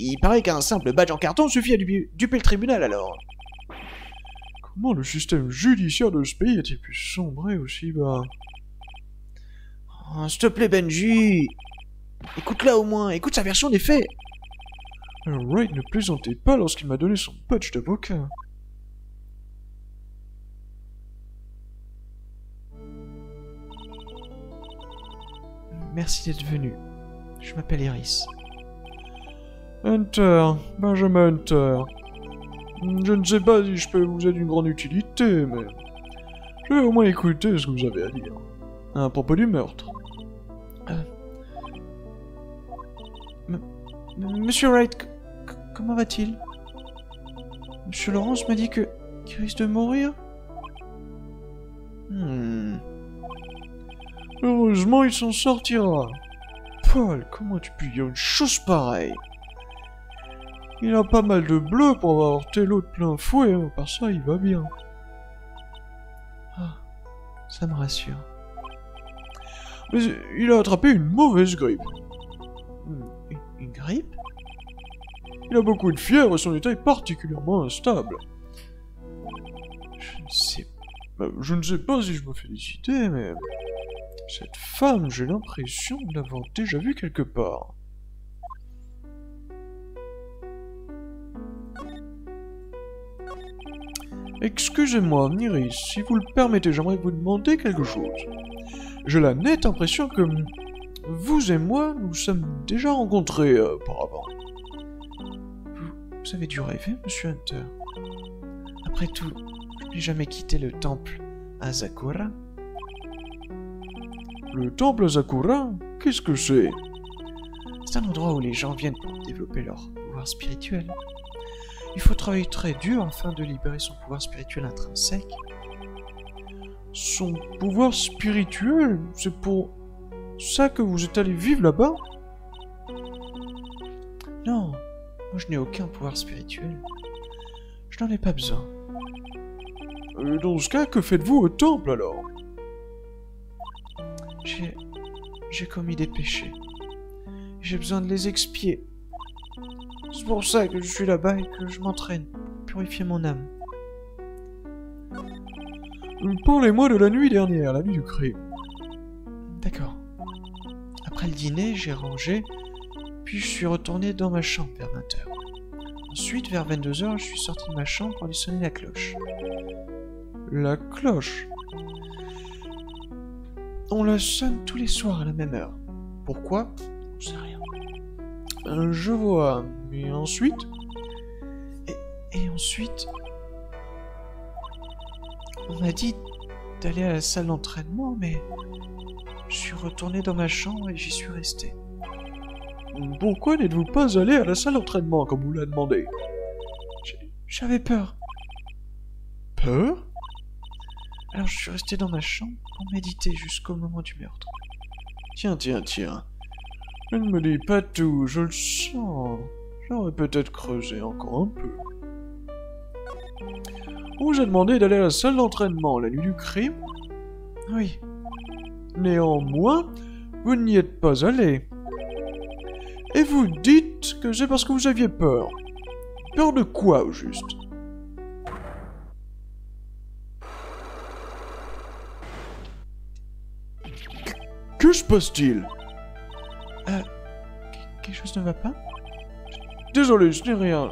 Il paraît qu'un simple badge en carton suffit à duper le tribunal alors. Comment le système judiciaire de ce pays a-t-il pu sombrer aussi bas? Oh, s'il te plaît Benji, écoute-la au moins, écoute sa version des faits. Wright ne plaisantait pas lorsqu'il m'a donné son badge d'avocat. Merci d'être venu. Je m'appelle Iris. Hunter, Benjamin Hunter. Je ne sais pas si je peux vous être d'une grande utilité, mais... Je vais au moins écouter ce que vous avez à dire. À propos du meurtre. Monsieur Wright, comment va-t-il? Monsieur Laurence m'a dit que... qu'il risque de mourir. Heureusement, il s'en sortira. Paul, comment tu peux dire une chose pareille? Il a pas mal de bleu pour avoir heurté l'autre plein fouet, hein. Par ça, il va bien. Ah, ça me rassure. Mais il a attrapé une mauvaise grippe. Une grippe? Il a beaucoup de fièvre et son état est particulièrement instable. Je ne sais pas si je me fais des idées, mais... Cette femme, j'ai l'impression de l'avoir déjà vue quelque part. Excusez-moi, Iris, si vous le permettez, j'aimerais vous demander quelque chose. J'ai la nette impression que vous et moi, nous sommes déjà rencontrés auparavant. Vous avez dû rêver, monsieur Hunter. Après tout, je n'ai jamais quitté le temple Hazakura. Le temple Hazakura, qu'est-ce que c'est? C'est un endroit où les gens viennent pour développer leur pouvoir spirituel. Il faut travailler très dur afin de libérer son pouvoir spirituel intrinsèque. Son pouvoir spirituel? C'est pour ça que vous êtes allé vivre là-bas? Non, moi je n'ai aucun pouvoir spirituel. Je n'en ai pas besoin. Dans ce cas, que faites-vous au temple alors? J'ai commis des péchés. J'ai besoin de les expier. C'est pour ça que je suis là-bas et que je m'entraîne pour purifier mon âme. Parlez-moi de la nuit dernière, la nuit du crime. D'accord. Après le dîner, j'ai rangé, puis je suis retourné dans ma chambre vers 20 h. Ensuite, vers 22 h, je suis sorti de ma chambre pour lui sonner la cloche. La cloche? On la sonne tous les soirs à la même heure. Pourquoi? On ne sait rien. Je vois. Et ensuite? Et ensuite, on m'a dit d'aller à la salle d'entraînement, mais je suis retourné dans ma chambre et j'y suis resté. Pourquoi n'êtes-vous pas allé à la salle d'entraînement comme vous l'a demandé? J'avais peur. Peur? Alors je suis resté dans ma chambre pour méditer jusqu'au moment du meurtre. Tiens. Je ne me dis pas tout, je le sens. J'aurais peut-être creusé encore un peu. On vous a demandé d'aller à la salle d'entraînement la nuit du crime? Oui. Néanmoins, vous n'y êtes pas allé. Et vous dites que c'est parce que vous aviez peur. Peur de quoi, au juste? Que se passe-t-il? Quelque chose ne va pas? Désolé, ce n'est rien.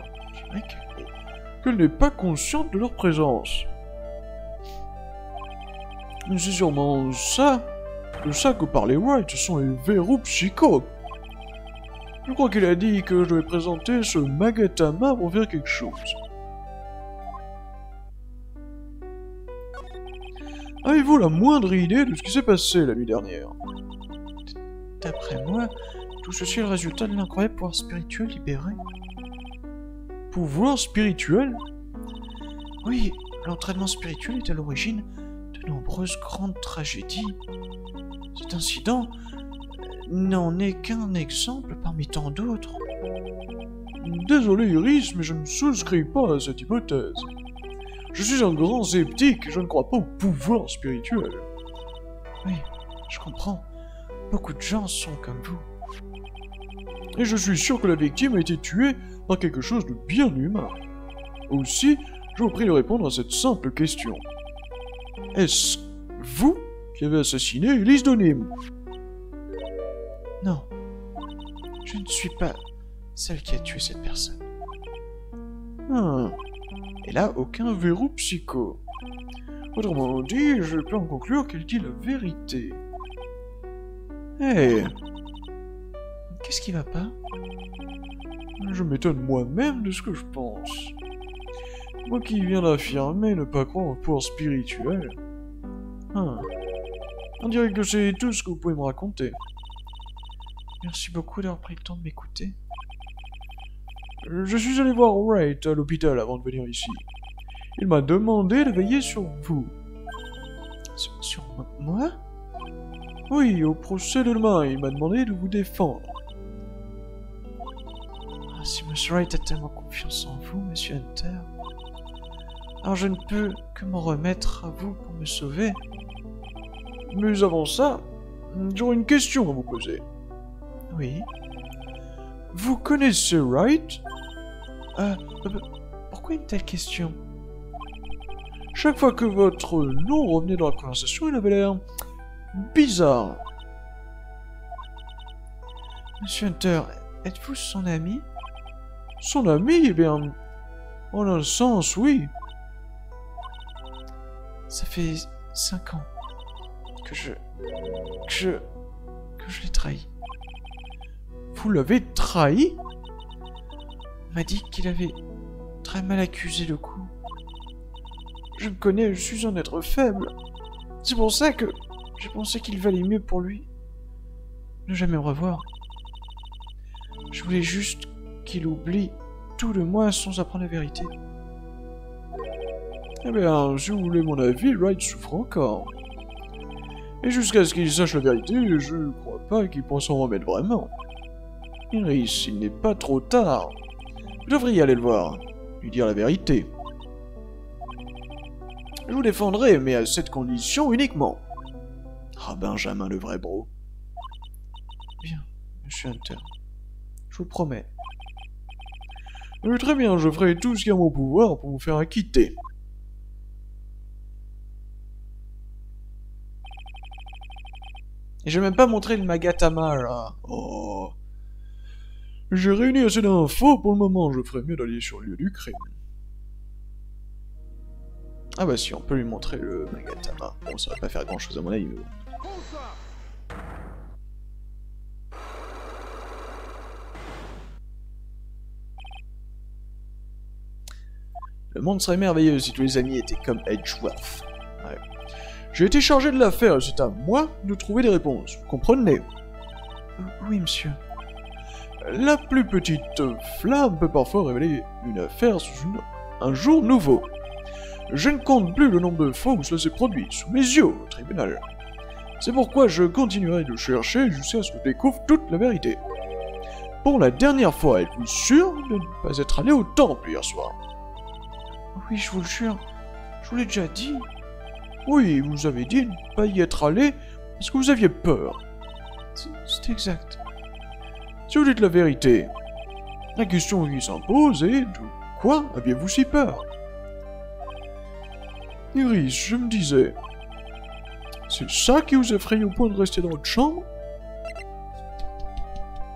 Qu'elle n'est pas consciente de leur présence. C'est sûrement ça, de ça que parlait Wright, ce sont les verrous psychos. Je crois qu'il a dit que je devais présenter ce Magatama pour faire quelque chose. Avez-vous la moindre idée de ce qui s'est passé la nuit dernière? D'après moi, tout ceci est le résultat de l'incroyable pouvoir spirituel libéré. Pouvoir spirituel? Oui, l'entraînement spirituel est à l'origine de nombreuses grandes tragédies. Cet incident n'en est qu'un exemple parmi tant d'autres. Désolé Iris, mais je ne souscris pas à cette hypothèse. Je suis un grand sceptique et je ne crois pas au pouvoir spirituel. Oui, je comprends. Beaucoup de gens sont comme vous. Et je suis sûr que la victime a été tuée par quelque chose de bien humain. Aussi, je vous prie de répondre à cette simple question. Est-ce vous qui avez assassiné Alice de Nîmes? Non. Je ne suis pas celle qui a tué cette personne. Et là, aucun verrou psycho. Autrement dit, je peux en conclure qu'elle dit la vérité. Qu'est-ce qui va pas? Je m'étonne moi-même de ce que je pense. Moi qui viens d'affirmer ne pas croire au pouvoir spirituel. On dirait que c'est tout ce que vous pouvez me raconter. Merci beaucoup d'avoir pris le temps de m'écouter. Je suis allé voir Wright à l'hôpital avant de venir ici. Il m'a demandé de veiller sur vous. Sur moi? Oui, au procès de demain, il m'a demandé de vous défendre. Si M. Wright a tellement confiance en vous, Monsieur Hunter, alors je ne peux que m'en remettre à vous pour me sauver. Mais avant ça, j'aurais une question à vous poser. Oui. Vous connaissez Wright? Pourquoi une telle question? Chaque fois que votre nom revenait dans la conversation, il avait l'air bizarre. Monsieur Hunter, êtes-vous son ami? Son ami, eh bien, en un sens, oui. Ça fait 5 ans que je l'ai trahi. Vous l'avez trahi? Il m'a dit qu'il avait très mal accusé le coup. Je me connais, je suis un être faible. C'est pour ça que j'ai pensé qu'il valait mieux pour lui ne jamais me revoir. Je voulais juste qu'il oublie tout de moi sans apprendre la vérité. Eh bien, si vous voulez mon avis, Wright souffre encore. Et jusqu'à ce qu'il sache la vérité, je ne crois pas qu'il pense en remettre vraiment. Iris, il n'est pas trop tard. Vous devriez aller le voir, lui dire la vérité. Je vous défendrai, mais à cette condition uniquement. Ah, Benjamin, le vrai bro. Bien, monsieur Hunter. Je vous promets. Très bien, je ferai tout ce qui est en mon pouvoir pour vous faire acquitter. Et je vais même pas montrer le Magatama, là. Oh. J'ai réuni assez d'infos pour le moment, je ferais mieux d'aller sur le lieu du crime. Ah bah si, on peut lui montrer le Magatama. Bon, ça va pas faire grand-chose à mon avis, mais bon. Le monde serait merveilleux si tous les amis étaient comme Edgeworth. Ouais. J'ai été chargé de l'affaire, c'est à moi de trouver des réponses, vous comprenez? Oui, monsieur. La plus petite flamme peut parfois révéler une affaire sous un jour nouveau. Je ne compte plus le nombre de fois où cela s'est produit, sous mes yeux, au tribunal. C'est pourquoi je continuerai de chercher jusqu'à ce que je découvre toute la vérité. Pour la dernière fois, êtes-vous sûr de ne pas être allé au temple hier soir? Oui, je vous le jure, je vous l'ai déjà dit. Oui, vous avez dit de ne pas y être allé parce que vous aviez peur. C'est exact. Si vous dites la vérité, la question qui s'impose est de quoi aviez-vous si peur? Iris, je me disais, c'est ça qui vous effrayait au point de rester dans votre chambre?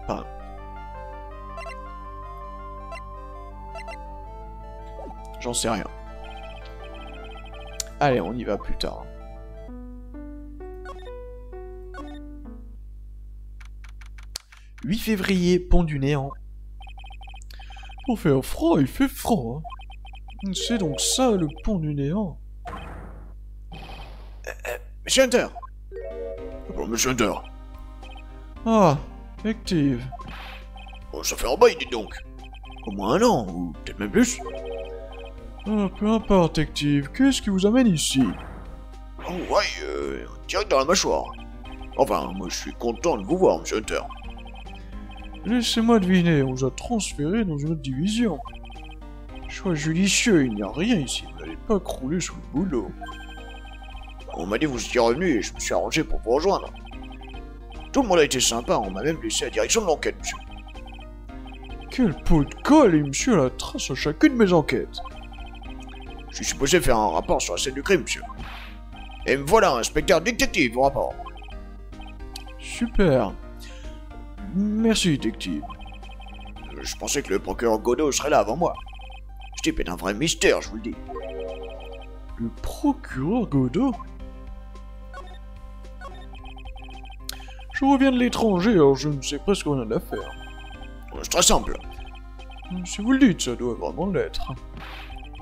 Enfin. J'en sais rien. Allez, on y va plus tard. « 8 février, Pont du Néant. » Pour faire froid, il fait froid. Hein. C'est donc ça, le Pont du Néant. Monsieur Hunter. Bon, monsieur Hunter. Ah, active. Bon, ça fait un bail, dites donc. Au moins un an, ou peut-être même plus. Ah, peu importe, Active. Qu'est-ce qui vous amène ici? Oh, ouais, direct dans la mâchoire. Enfin, moi, je suis content de vous voir, monsieur Hunter. Laissez-moi deviner, on vous a transféré dans une autre division. Choix judicieux, il n'y a rien ici. Vous n'allez pas crouler sous le boulot. On m'a dit vous étiez revenu et je me suis arrangé pour vous rejoindre. Tout le monde a été sympa, on m'a même laissé la direction de l'enquête, monsieur. Quel pot de colle, et monsieur la trace à chacune de mes enquêtes. Je suis supposé faire un rapport sur la scène du crime, monsieur. Et me voilà, inspecteur détective au rapport. Super. Merci, détective. Je pensais que le procureur Godot serait là avant moi. Ce type est un vrai mystère, je vous le dis. Le procureur Godot? Je reviens de l'étranger, alors je ne sais pas ce qu'on a d'affaire. C'est très simple. Si vous le dites, ça doit vraiment l'être.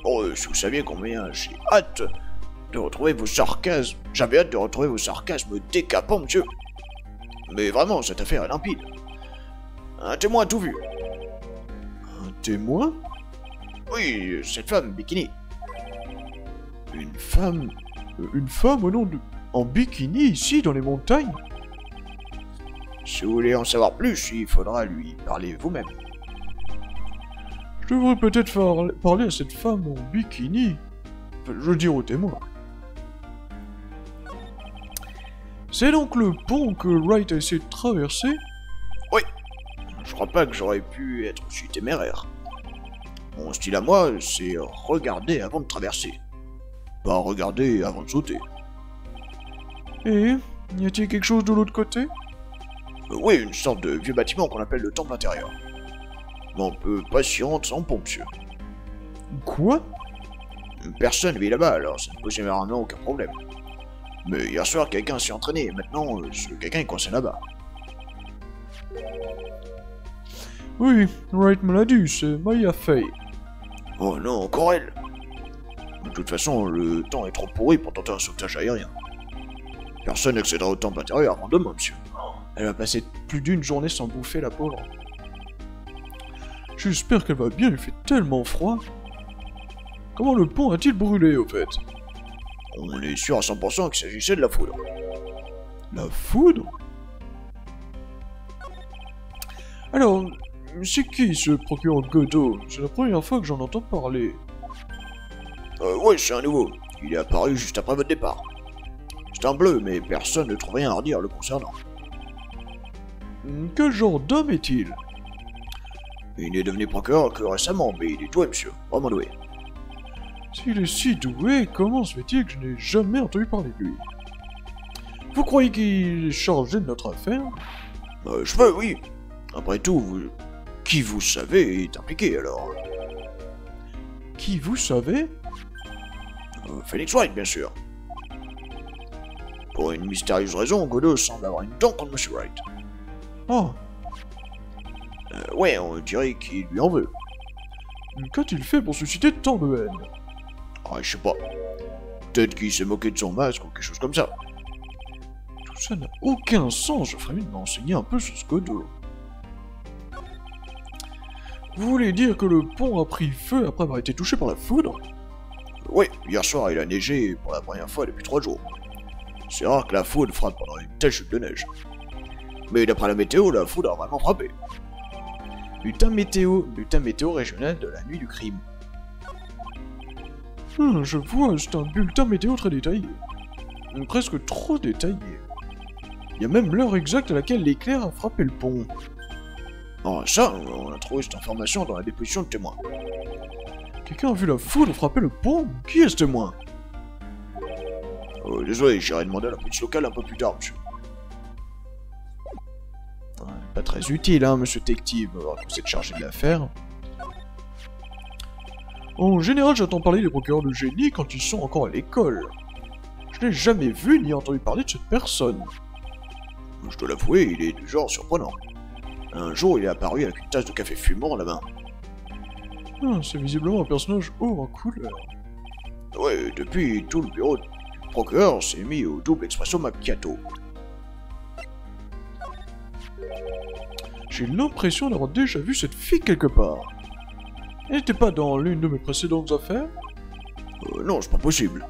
Oh, si vous saviez combien j'ai hâte de retrouver vos sarcasmes. J'avais hâte de retrouver vos sarcasmes décapants, monsieur. Mais vraiment, cette affaire est limpide. Un témoin a tout vu. Un témoin? Oui, cette femme, Bikini. Une femme... Une femme au nom de... En bikini, ici, dans les montagnes? Si vous voulez en savoir plus, il faudra lui parler vous-même. Je devrais peut-être parler à cette femme en bikini. Je veux dire au témoin. C'est donc le pont que Wright a essayé de traverser? Oui. Je crois pas que j'aurais pu être aussi téméraire. Mon style à moi, c'est regarder avant de traverser. Pas regarder avant de sauter. Et y a-t-il quelque chose de l'autre côté? Oui, une sorte de vieux bâtiment qu'on appelle le Temple Intérieur. On peut patienter sans pont, monsieur. Quoi? Personne vit là-bas, alors ça ne posait vraiment aucun problème. Mais hier soir, quelqu'un s'est entraîné, et maintenant, ce quelqu'un est coincé là-bas. Oui, Wright me l'a dit, c'est Maya Fey. Oh non, encore elle. De toute façon, le temps est trop pourri pour tenter un sauvetage aérien. Personne n'accédera au temple intérieur avant demain, monsieur. Elle va passer plus d'une journée sans bouffer, la pauvre. J'espère qu'elle va bien, il fait tellement froid. Comment le pont a-t-il brûlé, au fait? On est sûr à 100% qu'il s'agissait de la foudre. La foudre? Alors, c'est qui ce procureur Godot? C'est la première fois que j'en entends parler. Ouais, c'est un nouveau. Il est apparu juste après votre départ. C'est un bleu, mais personne ne trouve rien à redire le concernant. Quel genre d'homme est-il? Il n'est devenu procureur que récemment, mais il est doué, monsieur. Vraiment doué. S'il est si doué, comment se fait-il que je n'ai jamais entendu parler de lui? Vous croyez qu'il est chargé de notre affaire? Je veux, oui. Après tout, qui vous savez est impliqué, alors. Qui vous savez? Phoenix Wright, bien sûr. Pour une mystérieuse raison, Godot semble avoir une dent contre Monsieur Wright. Oh. Ouais, on dirait qu'il lui en veut. Qu'a-t-il fait pour susciter tant de haine? Ah, je sais pas. Peut-être qu'il s'est moqué de son masque ou quelque chose comme ça. Tout ça n'a aucun sens, je ferais mieux de m'enseigner un peu sur ce Godot. Vous voulez dire que le pont a pris feu après avoir été touché par la foudre? Oui, hier soir il a neigé pour la première fois depuis 3 jours. C'est rare que la foudre frappe pendant une telle chute de neige. Mais d'après la météo, la foudre a vraiment frappé. Bulletin météo régional de la nuit du crime. Je vois, c'est un bulletin météo très détaillé. Presque trop détaillé. Il y a même l'heure exacte à laquelle l'éclair a frappé le pont. Ah ça, on a trouvé cette information dans la déposition de témoins. Quelqu'un a vu la foudre frapper le pont? Qui est ce témoin? Désolé, j'irai demander à la police locale un peu plus tard, monsieur. Pas très utile, hein, monsieur Tective, alors que vous êtes chargé de l'affaire. En général, j'entends parler des procureurs de génie quand ils sont encore à l'école. Je n'ai jamais vu ni entendu parler de cette personne. Je dois l'avouer, il est du genre surprenant. Un jour, il est apparu avec une tasse de café fumant à la main. C'est visiblement un personnage haut en couleur. Ouais, depuis, tout le bureau du procureur s'est mis au double expresso macchiato. J'ai l'impression d'avoir déjà vu cette fille quelque part. Elle n'était pas dans l'une de mes précédentes affaires? Non, c'est pas possible.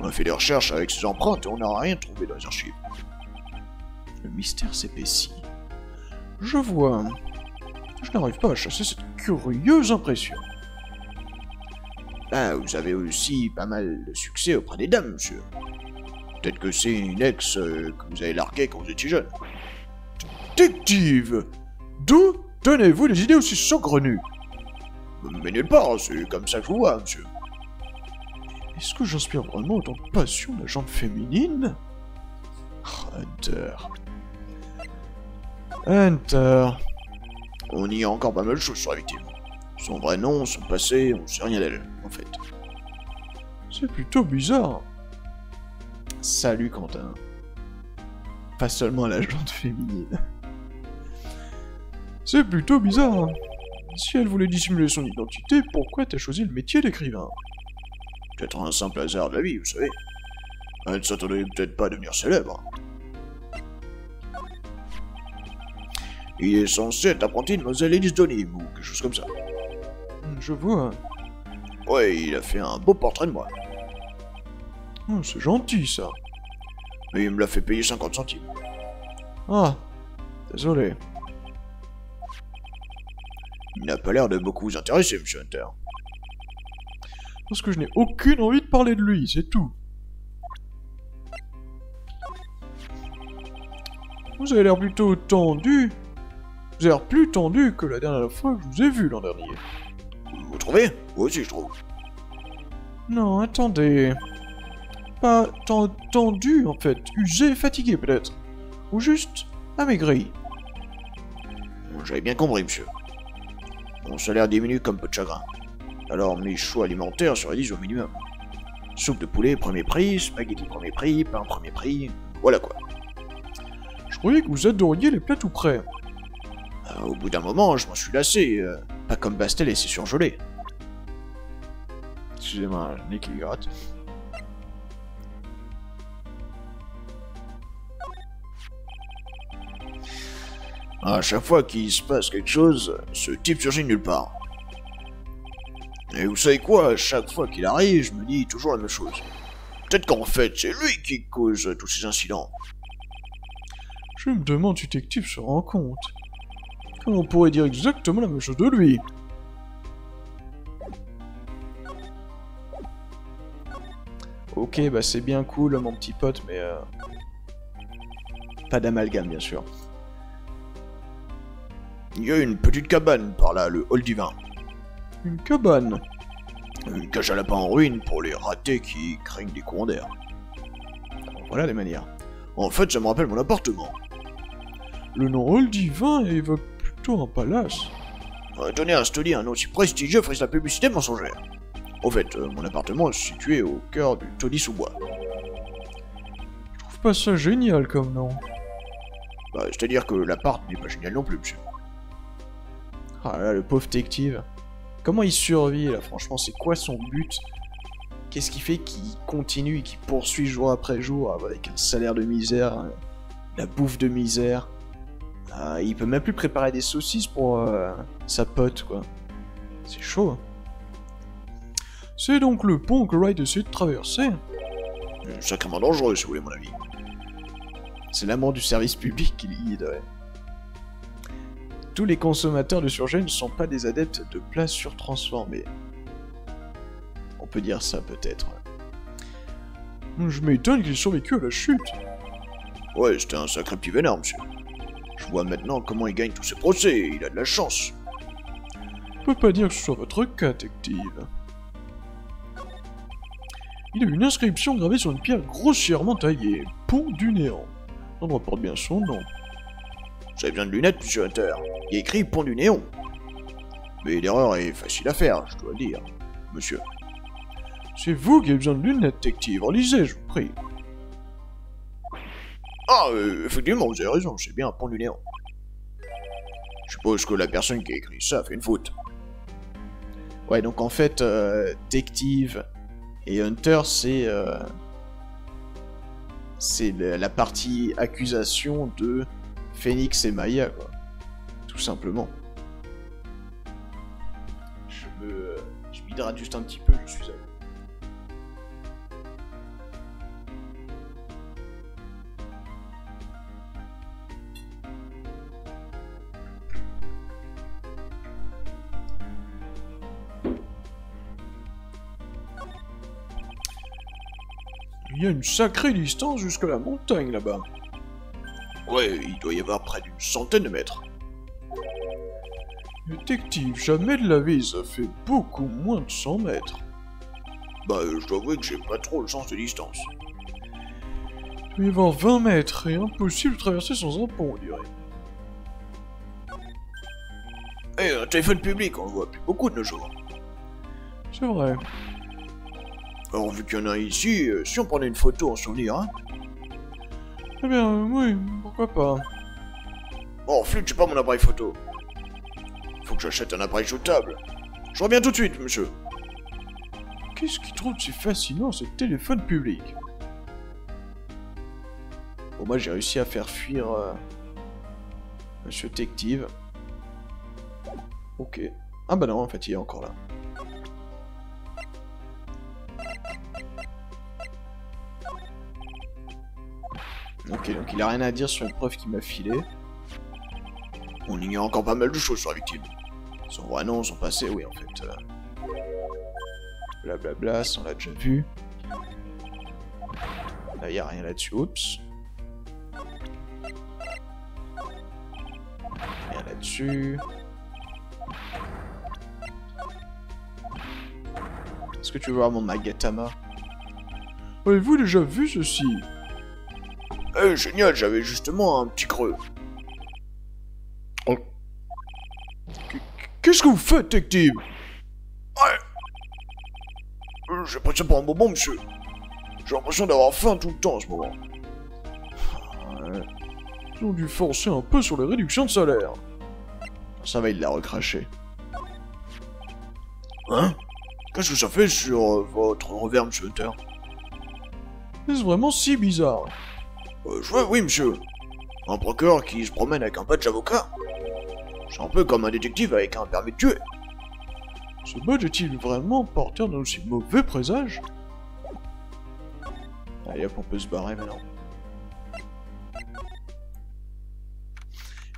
On a fait des recherches avec ses empreintes et on n'a rien trouvé dans les archives. Le mystère s'épaissit. Je vois. Je n'arrive pas à chasser cette curieuse impression. Ah, vous avez aussi pas mal de succès auprès des dames, monsieur. Peut-être que c'est une ex que vous avez larguée quand vous étiez jeune. Détective! D'où tenez-vous des idées aussi saugrenues? Mais nulle part, c'est comme ça que je vous vois, monsieur. Est-ce que j'inspire vraiment autant de passion de la gente féminine? Hunter... On y a encore pas mal de choses sur la victime. Son vrai nom, son passé, on sait rien d'elle, en fait. C'est plutôt bizarre. Salut Quentin. Pas seulement la gente féminine. C'est plutôt bizarre. Si elle voulait dissimuler son identité, pourquoi t'as choisi le métier d'écrivain? Peut-être un simple hasard de la vie, vous savez. Elle ne s'attendait peut-être pas à devenir célèbre. Il est censé être apprenti de Mlle Élise de Nîmes, ou quelque chose comme ça. Je vois. Ouais, il a fait un beau portrait de moi. Oh, c'est gentil, ça. Mais il me l'a fait payer 50 centimes. Ah, désolé. Il n'a pas l'air de beaucoup vous intéresser, monsieur Hunter. Parce que je n'ai aucune envie de parler de lui, c'est tout. Vous avez l'air plutôt tendu. Vous avez l'air plus tendu que la dernière fois que je vous ai vu l'an dernier. Vous trouvez? Moi aussi, je trouve. Non, attendez. Pas tant tendu, en fait. Usé, fatigué, peut-être. Ou juste amaigri. J'avais bien compris, monsieur. Mon salaire diminue comme peu de chagrin. Alors mes choix alimentaires seraient 10 au minimum. Soupe de poulet, premier prix, spaghetti, premier prix, pain, premier prix, voilà quoi. Je croyais que vous adoriez les plats tout prêts. Au bout d'un moment, je m'en suis lassé. Pas comme Bastel et c'est surgelé. Excusez-moi, le nez qui gratte. À chaque fois qu'il se passe quelque chose, ce type surgit nulle part. Et vous savez quoi, à chaque fois qu'il arrive, je me dis toujours la même chose. Peut-être qu'en fait, c'est lui qui cause tous ces incidents. Je me demande si Detective se rend compte. Comment on pourrait dire exactement la même chose de lui? Ok, bah c'est bien cool, mon petit pote, mais... Pas d'amalgame, bien sûr. Il y a une petite cabane par là, le Hall Divin. Une cabane? Une cage à lapins en ruine pour les ratés qui craignent des courants d'air. Voilà les manières. En fait, ça me rappelle mon appartement. Le nom Hall Divin évoque plutôt un palace. Tenez à se dire, un aussi prestigieux ferait sa publicité mensongère. Au fait, mon appartement est situé au cœur du taudis sous bois. Je trouve pas ça génial comme nom. Bah, c'est-à-dire que l'appart n'est pas génial non plus, monsieur. Ah là, le pauvre détective. Comment il survit, là, franchement, c'est quoi son but? Qu'est-ce qui fait qu'il continue et qu'il poursuit jour après jour avec un salaire de misère, la bouffe de misère? Il peut même plus préparer des saucisses pour sa pote, quoi. C'est chaud, hein. C'est donc le pont que Wright essaie de traverser. Sacrément dangereux, si vous voulez, mon avis. C'est l'amour du service public qui le guide, ouais. Tous les consommateurs de surgène ne sont pas des adeptes de plats surtransformés. On peut dire ça, peut-être. Je m'étonne qu'il ait survécu à la chute. Ouais, c'était un sacré petit vénard, monsieur. Je vois maintenant comment il gagne tous ses procès, il a de la chance. On peut pas dire que ce soit votre cas, détective. Il a une inscription gravée sur une pierre grossièrement taillée. Pont du Néant. L'endroit porte bien son nom. Ça vient de lunettes, monsieur Hunter. Il écrit Pont du Néant. Mais l'erreur est facile à faire, je dois dire, monsieur. C'est vous qui avez besoin de lunettes, détective. Lisez, je vous prie. Ah, effectivement, vous avez raison, c'est bien Pont du Néant. Je suppose que la personne qui a écrit ça fait une faute. Ouais, donc en fait, détective et Hunter, c'est... c'est la partie accusation de... Phoenix et Maya, quoi. Tout simplement. Je m'hydrate juste un petit peu, je suis à vous. Il y a une sacrée distance jusqu'à la montagne, là-bas. Ouais, il doit y avoir près d'une centaine de mètres. Détective, jamais de la vie, ça fait beaucoup moins de 100 mètres. Bah, je dois avouer que j'ai pas trop le sens de distance. Il doit y avoir 20 mètres et impossible de traverser sans un pont, on dirait. Et un téléphone public, on le voit plus beaucoup de nos jours. C'est vrai. Alors, vu qu'il y en a ici, si on prenait une photo en souvenir, hein? Eh bien, oui, pourquoi pas. Oh, flûte, j'ai pas mon appareil photo. Faut que j'achète un appareil jetable. Je reviens tout de suite, monsieur. Qu'est-ce qui trouve si fascinant, ce téléphone public? Bon, moi, j'ai réussi à faire fuir... monsieur Detective. Ok. Ah bah non, en fait, il est encore là. Ok, donc il a rien à dire sur la preuve qu'il m'a filée. On ignore encore pas mal de choses sur la victime. Son vrai nom, son passé, oui en fait. Blablabla, ça on l'a déjà vu. Là, il a rien là-dessus, oups. Rien là-dessus. Est-ce que tu veux voir mon Magatama? Avez-vous déjà vu ceci? Eh, génial, j'avais justement un petit creux. Oh. Qu'est-ce que vous faites, Detective? Ouais, j'ai passé pour un moment, monsieur. J'ai l'impression d'avoir faim tout le temps en ce moment. Ouais. Ils ont dû forcer un peu sur les réductions de salaire. Ça va, il l'a recraché. Hein? Qu'est-ce que ça fait sur votre revers, monsieur Hunter? C'est vraiment si bizarre. Je vois, oui, monsieur. Un procureur qui se promène avec un badge avocat. C'est un peu comme un détective avec un permis de tuer. Ce badge est-il vraiment porteur d'un aussi mauvais présage? Allez hop, on peut se barrer maintenant.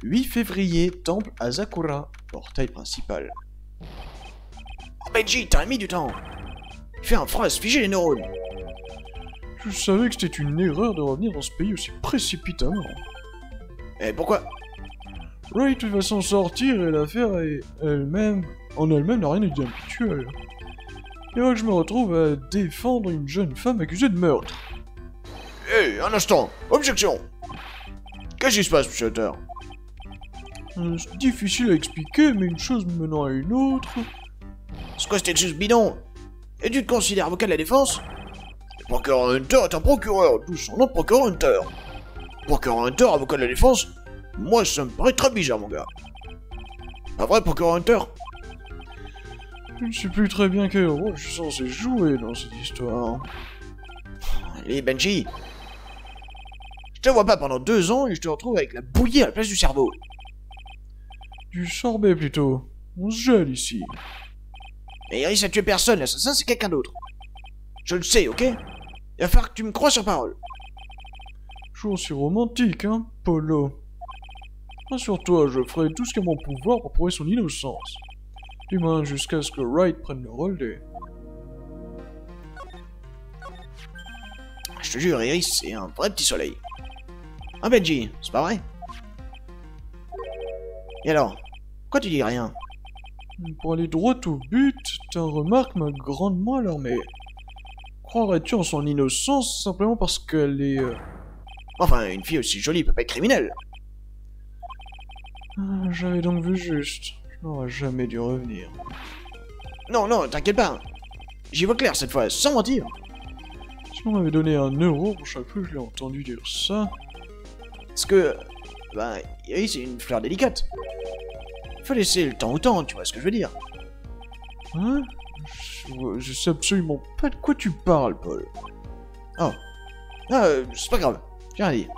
8 février, temple Hazakura, portail principal. Oh Benji, t'as mis du temps. Fais un frein à se figer les neurones. Je savais que c'était une erreur de revenir dans ce pays aussi précipitamment. Et pourquoi? Wright va s'en sortir et l'affaire est elle-même n'a rien d'inhabituel. Et moi je me retrouve à défendre une jeune femme accusée de meurtre. Hé, un instant. Objection. Qu'est-ce qui se passe, monsieur Hunter? C'est difficile à expliquer, mais une chose menant à une autre... C'est quoi cette excuse bidon? Et tu te considères avocat de la défense? Le procureur Hunter est un procureur, d'où son nom de procureur Hunter. Procureur Hunter, avocat de la défense? Moi, ça me paraît très bizarre, mon gars. Pas vrai, procureur Hunter? Je ne sais plus très bien quel rôle je suis censé jouer dans cette histoire. Allez, Benji. Je te vois pas pendant 2 ans et je te retrouve avec la bouillie à la place du cerveau. Du sorbet, plutôt. On se gèle, ici. Mais Iris a tué personne, l'assassin, c'est quelqu'un d'autre. Je le sais, ok? Il va falloir que tu me crois sur parole. Toujours aussi romantique, hein, Polo. Rassure-toi, je ferai tout ce qu'à mon pouvoir pour prouver son innocence. Du moins, jusqu'à ce que Wright prenne le relais. Je te jure, Iris, c'est un vrai petit soleil. Hein, Benji, c'est pas vrai? Et alors? Pourquoi tu dis rien? Pour aller droit au but, ta remarque m'a grandement alarmé. Croirais-tu en son innocence simplement parce qu'elle est... Enfin, une fille aussi jolie peut pas être criminelle. J'avais donc vu juste. Je n'aurais jamais dû revenir. Non, non, t'inquiète pas. J'y vois clair cette fois, sans mentir. Si on m'avait donné 1 euro pour chaque fois que je l'ai entendu dire ça... Parce que... Bah, Iris c'est une fleur délicate. Faut laisser le temps au temps, tu vois ce que je veux dire. Hein? Je sais absolument pas de quoi tu parles, Paul. Oh. Ah, c'est pas grave. J'ai rien dit.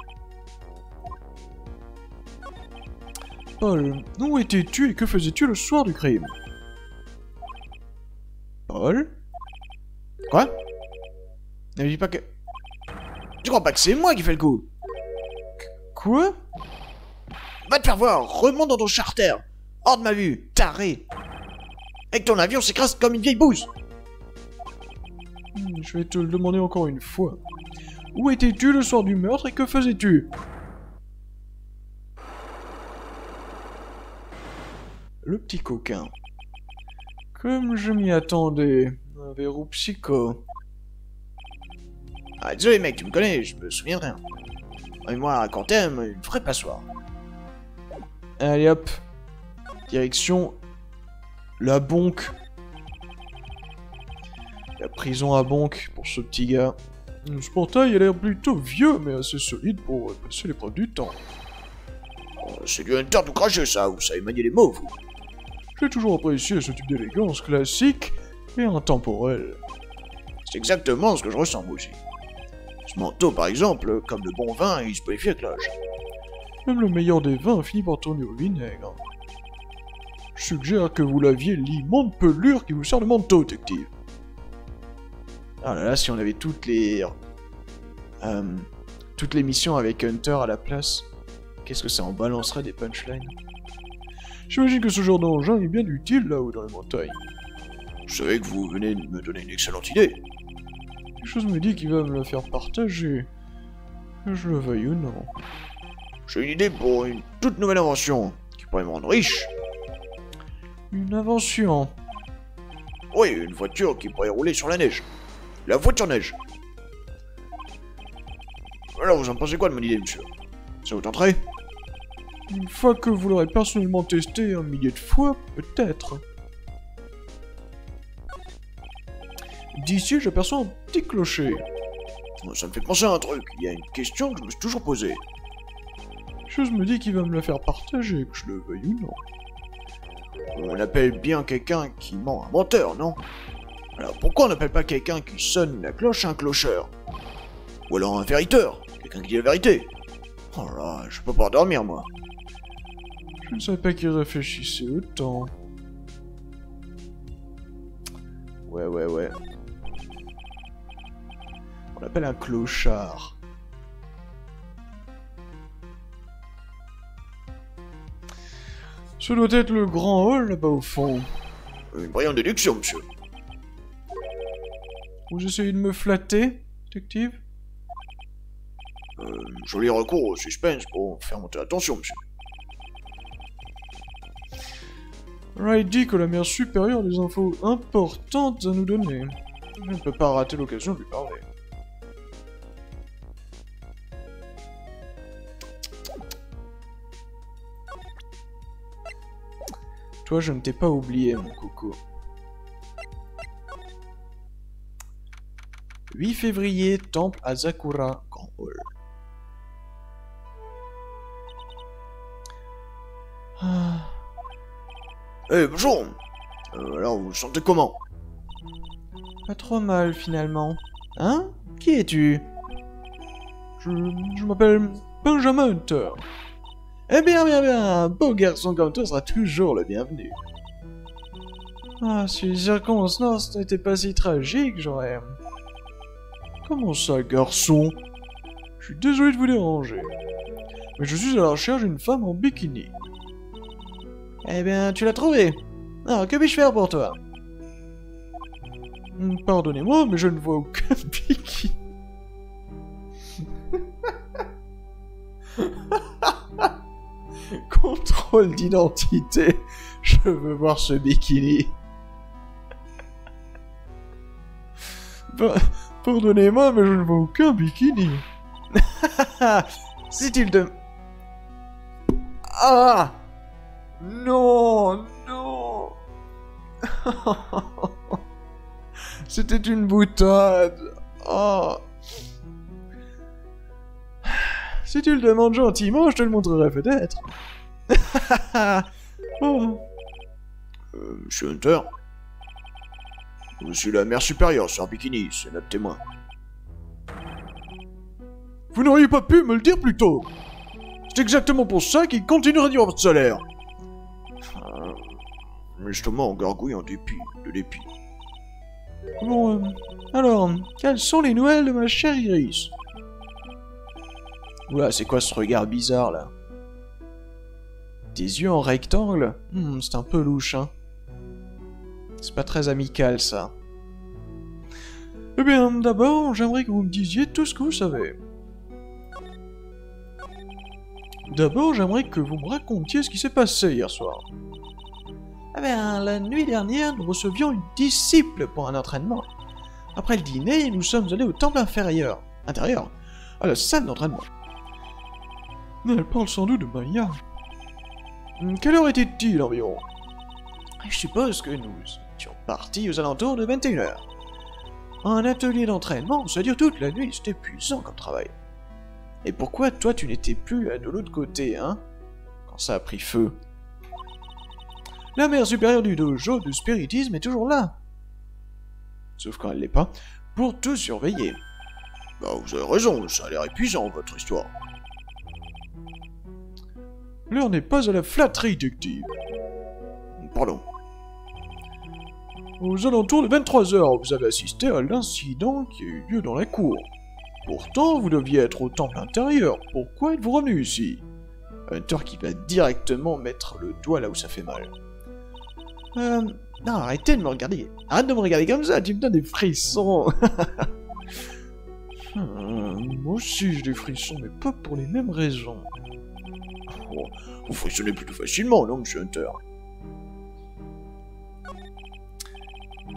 Paul, où étais-tu et que faisais-tu le soir du crime? Paul? Quoi? Ne me dis pas que... Tu crois pas que c'est moi qui fais le coup? Quoi? Va te faire voir, remonte dans ton charter. Hors de ma vue, taré. Et que ton avion s'écrase comme une vieille bouse. Je vais te le demander encore une fois. Où étais-tu le soir du meurtre et que faisais-tu? Le petit coquin. Comme je m'y attendais, un verrou psycho. Ah, désolé mec, tu me connais, je me souviens de rien. Et moi, quand t'aimes, il me ferait passoire. Allez hop, direction la bonque. La prison à bonque pour ce petit gars. Ce portail a l'air plutôt vieux, mais assez solide pour passer l'épreuve du temps. C'est du Hunter tout craché ça, vous savez manier les mots, vous. J'ai toujours apprécié ce type d'élégance classique et intemporelle. C'est exactement ce que je ressens moi aussi. Ce manteau par exemple, comme le bon vin, il se peut avec l'âge. Même le meilleur des vins finit par tourner au vinaigre. Je suggère que vous laviez l'immonde pelure qui vous sert de manteau, détective. Ah là là, si on avait toutes les missions avec Hunter à la place, qu'est-ce que ça en balancerait des punchlines? J'imagine que ce genre d'engin est bien utile là-haut dans les montagnes. Vous savez que vous venez de me donner une excellente idée. Quelque chose me dit qu'il va me la faire partager, que je le veuille ou non. J'ai une idée pour une toute nouvelle invention, qui pourrait me rendre riche. Une invention? Oui, une voiture qui pourrait rouler sur la neige. La voiture neige. Alors, vous en pensez quoi de mon idée, monsieur? Ça vous tenterait? Une fois que vous l'aurez personnellement testé 1 millier de fois, peut-être. D'ici, j'aperçois un petit clocher. Ça me fait penser à un truc. Il y a une question que je me suis toujours posée. Chose me dit qu'il va me la faire partager, que je le veuille ou non. On appelle bien quelqu'un qui ment un menteur, non? Alors pourquoi on n'appelle pas quelqu'un qui sonne la cloche un clocheur? Ou alors un vériteur? Quelqu'un qui dit la vérité? Oh là, je peux pas dormir, moi. Je ne savais pas qu'il réfléchissait autant. Ouais. On l'appelle un clochard. Ce doit être le grand hall, là-bas au fond. Une brillante déduction, monsieur. Vous essayez de me flatter, détective? Joli recours au suspense pour faire monter la tension, monsieur. Wright dit que la mère supérieure a des infos importantes à nous donner. Je ne peux pas rater l'occasion de lui parler. Toi, je ne t'ai pas oublié, mon coco. 8 février, temple Hazakura, Grand Hall. Eh, hey, bonjour. Alors, vous sentez comment? Pas trop mal, finalement. Hein? Qui es-tu? Je m'appelle Benjamin Hunter. Eh bien, un beau garçon comme toi sera toujours le bienvenu. Ah, si les circonstances n'étaient pas si tragiques, j'aurais... Comment ça, garçon? Je suis désolé de vous déranger. Mais je suis à la recherche d'une femme en bikini. Eh bien, tu l'as trouvée. Alors, que puis-je faire pour toi? Pardonnez-moi, mais je ne vois aucun bikini. Contrôle d'identité. Je veux voir ce bikini. Pardonnez-moi, mais je ne vois aucun bikini. C'est-il de... Ah! Non, non. C'était une boutade. Oh. Si tu le demandes gentiment, je te le montrerai peut-être. Oh. Monsieur Hunter, je suis la mère supérieure sur Bikini, c'est notre témoin. Vous n'auriez pas pu me le dire plus tôt. C'est exactement pour ça qu'il continuerait durant votre salaire. Justement, on gargouille en dépit, de dépit. Bon, alors, quelles sont les nouvelles de ma chère Iris? Oula, c'est quoi ce regard bizarre, là? Tes yeux en rectangle? C'est un peu louche, hein. C'est pas très amical, ça. Eh bien, d'abord, j'aimerais que vous me disiez tout ce que vous savez. D'abord, j'aimerais que vous me racontiez ce qui s'est passé hier soir. Eh bien, la nuit dernière, nous recevions une disciple pour un entraînement. Après le dîner, nous sommes allés au temple intérieur, à la salle d'entraînement. Elle parle sans doute de Maya. Quelle heure était-il environ? Je suppose que nous étions partis aux alentours de 21h. Un atelier d'entraînement, ça dure toute la nuit, c'est épuisant comme travail. Et pourquoi toi tu n'étais plus de l'autre côté, hein? Quand ça a pris feu. La mère supérieure du dojo du spiritisme est toujours là. Sauf quand elle l'est pas, pour tout surveiller. Bah vous avez raison, ça a l'air épuisant votre histoire. L'heure n'est pas à la flatterie, détective. Pardon. Aux alentours de 23h, vous avez assisté à l'incident qui a eu lieu dans la cour. Pourtant, vous deviez être au temple intérieur. Pourquoi êtes-vous revenu ici? Hunter qui va directement mettre le doigt là où ça fait mal. Non, arrêtez de me regarder. Arrête de me regarder comme ça, tu me donnes des frissons. Moi aussi j'ai des frissons, mais pas pour les mêmes raisons. Oh, vous frissonnez plutôt facilement, non, monsieur Hunter?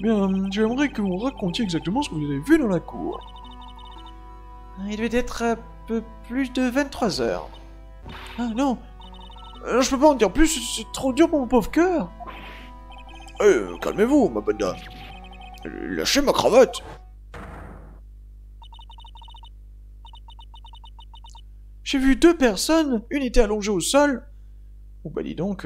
Bien, j'aimerais que vous racontiez exactement ce que vous avez vu dans la cour. Il devait être un peu plus de 23h. Ah non, je peux pas en dire plus, c'est trop dur pour mon pauvre cœur. Calmez-vous, ma bonne dame. Lâchez ma cravate! J'ai vu deux personnes, une était allongée au sol. Oh bah dis donc...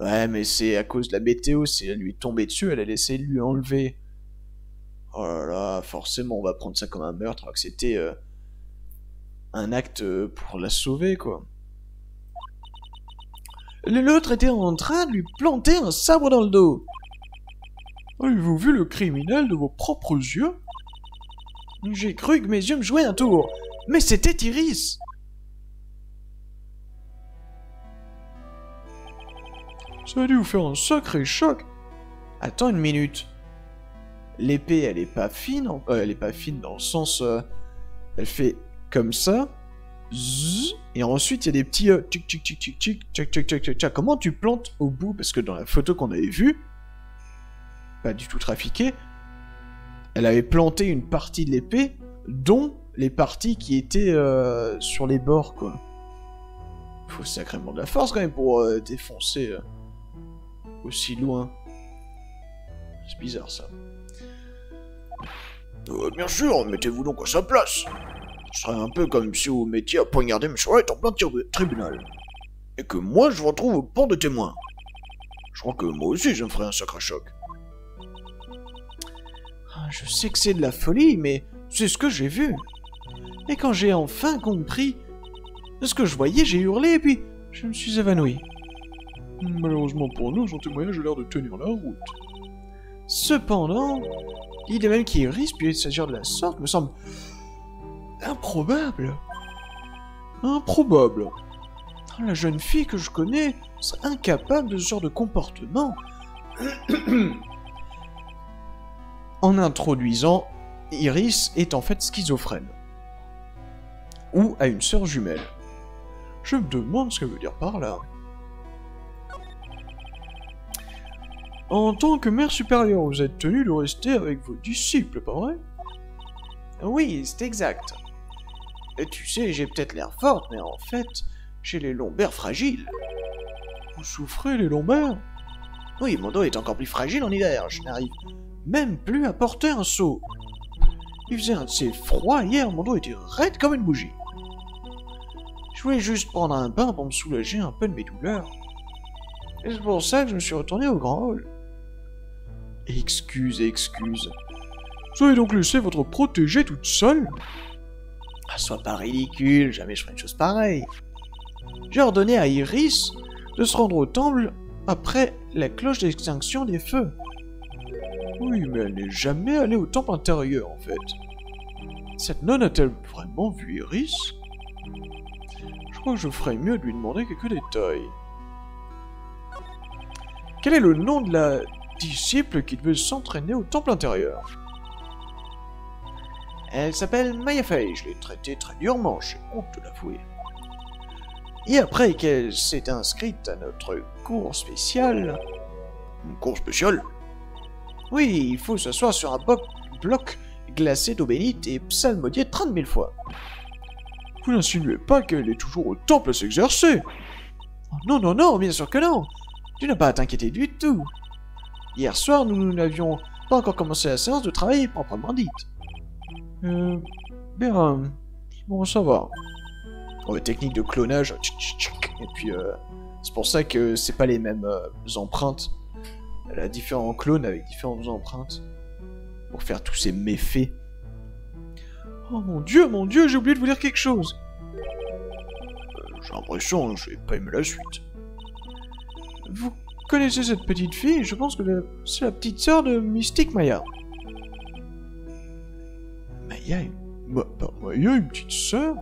Ouais mais c'est à cause de la météo, si elle lui est tombée dessus, elle a laissé lui enlever. Oh là là, forcément on va prendre ça comme un meurtre, alors que c'était un acte pour la sauver quoi. L'autre était en train de lui planter un sabre dans le dos. Avez-vous vu le criminel de vos propres yeux? J'ai cru que mes yeux me jouaient un tour, mais c'était Iris. Ça a dû vous faire un sacré choc. Attends une minute. L'épée, elle est pas fine, elle est pas fine dans le sens, elle fait comme ça, zzz, et ensuite il y a des petits tic tic tic tic tic tic tic tic tic. Comment tu plantes au bout? Parce que dans la photo qu'on avait vue, pas du tout trafiquée, elle avait planté une partie de l'épée, dont les parties qui étaient sur les bords, quoi. Faut sacrément de la force quand même pour défoncer aussi loin. C'est bizarre ça. Bien sûr, mettez-vous donc à sa place. Ce serait un peu comme si vous mettiez à poignarder mes chouettes en plein tribunal. Et que moi je vous retrouve au port de témoin. Je crois que moi aussi je me ferais un sacré choc. Je sais que c'est de la folie, mais c'est ce que j'ai vu. Et quand j'ai enfin compris ce que je voyais, j'ai hurlé et puis je me suis évanoui. Malheureusement pour nous, son témoignage a l'air de tenir la route. Cependant, l'idée même qu'il risque de s'agir de la sorte me semble improbable. Improbable. La jeune fille que je connais serait incapable de ce genre de comportement. En introduisant, Iris est en fait schizophrène. Ou a une sœur jumelle. Je me demande ce qu'elle veut dire par là. En tant que mère supérieure, vous êtes tenu de rester avec vos disciples, pas vrai? Oui, c'est exact. Et tu sais, j'ai peut-être l'air forte, mais en fait, j'ai les lombaires fragiles. Vous souffrez les lombaires? Oui, mon dos est encore plus fragile en hiver, je n'arrive même plus à porter un seau. Il faisait un de ces froids hier, mon dos était raide comme une bougie. Je voulais juste prendre un bain pour me soulager un peu de mes douleurs. Et c'est pour ça que je me suis retourné au grand hall. Excuse. Vous avez donc laissé votre protégée toute seule? Ah, sois pas ridicule, jamais je ferai une chose pareille. J'ai ordonné à Iris de se rendre au temple après la cloche d'extinction des feux. Oui, mais elle n'est jamais allée au temple intérieur, en fait. Cette nonne a-t-elle vraiment vu Iris? Je crois que je ferais mieux de lui demander quelques détails. Quel est le nom de la disciple qui devait s'entraîner au temple intérieur? Elle s'appelle Maya Fey, je l'ai traitée très durement, j'ai honte de l'avouer. Et après qu'elle s'est inscrite à notre cours spécial... Une cours spécial? Oui, il faut s'asseoir sur un bloc glacé d'eau bénite et psalmodier 30 000 fois. Vous n'insinuez pas qu'elle est toujours au temple à s'exercer? Non, bien sûr que non. Tu n'as pas à t'inquiéter du tout. Hier soir, nous n'avions pas encore commencé la séance de travail proprement dite. Bien, bon, ça va. Oh, technique de clonage, et puis c'est pour ça que c'est pas les mêmes empreintes. Elle a différents clones avec différentes empreintes pour faire tous ces méfaits. Oh mon dieu, j'ai oublié de vous dire quelque chose. J'ai l'impression que je vais pas aimer la suite. Vous connaissez cette petite fille? Je pense que c'est la petite sœur de Mystique Maya. Maya, une petite sœur?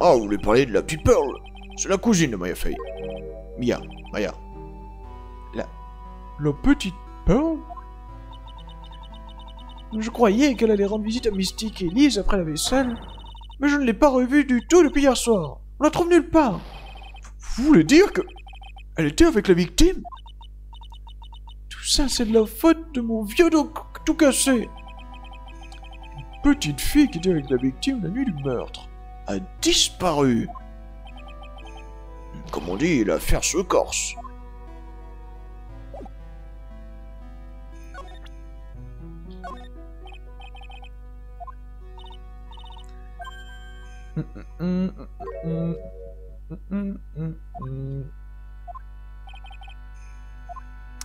Ah, vous voulez parler de la petite Pearl? C'est la cousine de Maya Fey. Maya. La petite Pearl? Je croyais qu'elle allait rendre visite à Mystique et Élise après la vaisselle, mais je ne l'ai pas revue du tout depuis hier soir. On la trouve nulle part. Vous voulez dire que... elle était avec la victime? Tout ça, c'est de la faute de mon vieux dos tout cassé. Une petite fille qui était avec la victime la nuit du meurtre a disparu. Comme on dit, l'affaire se corse.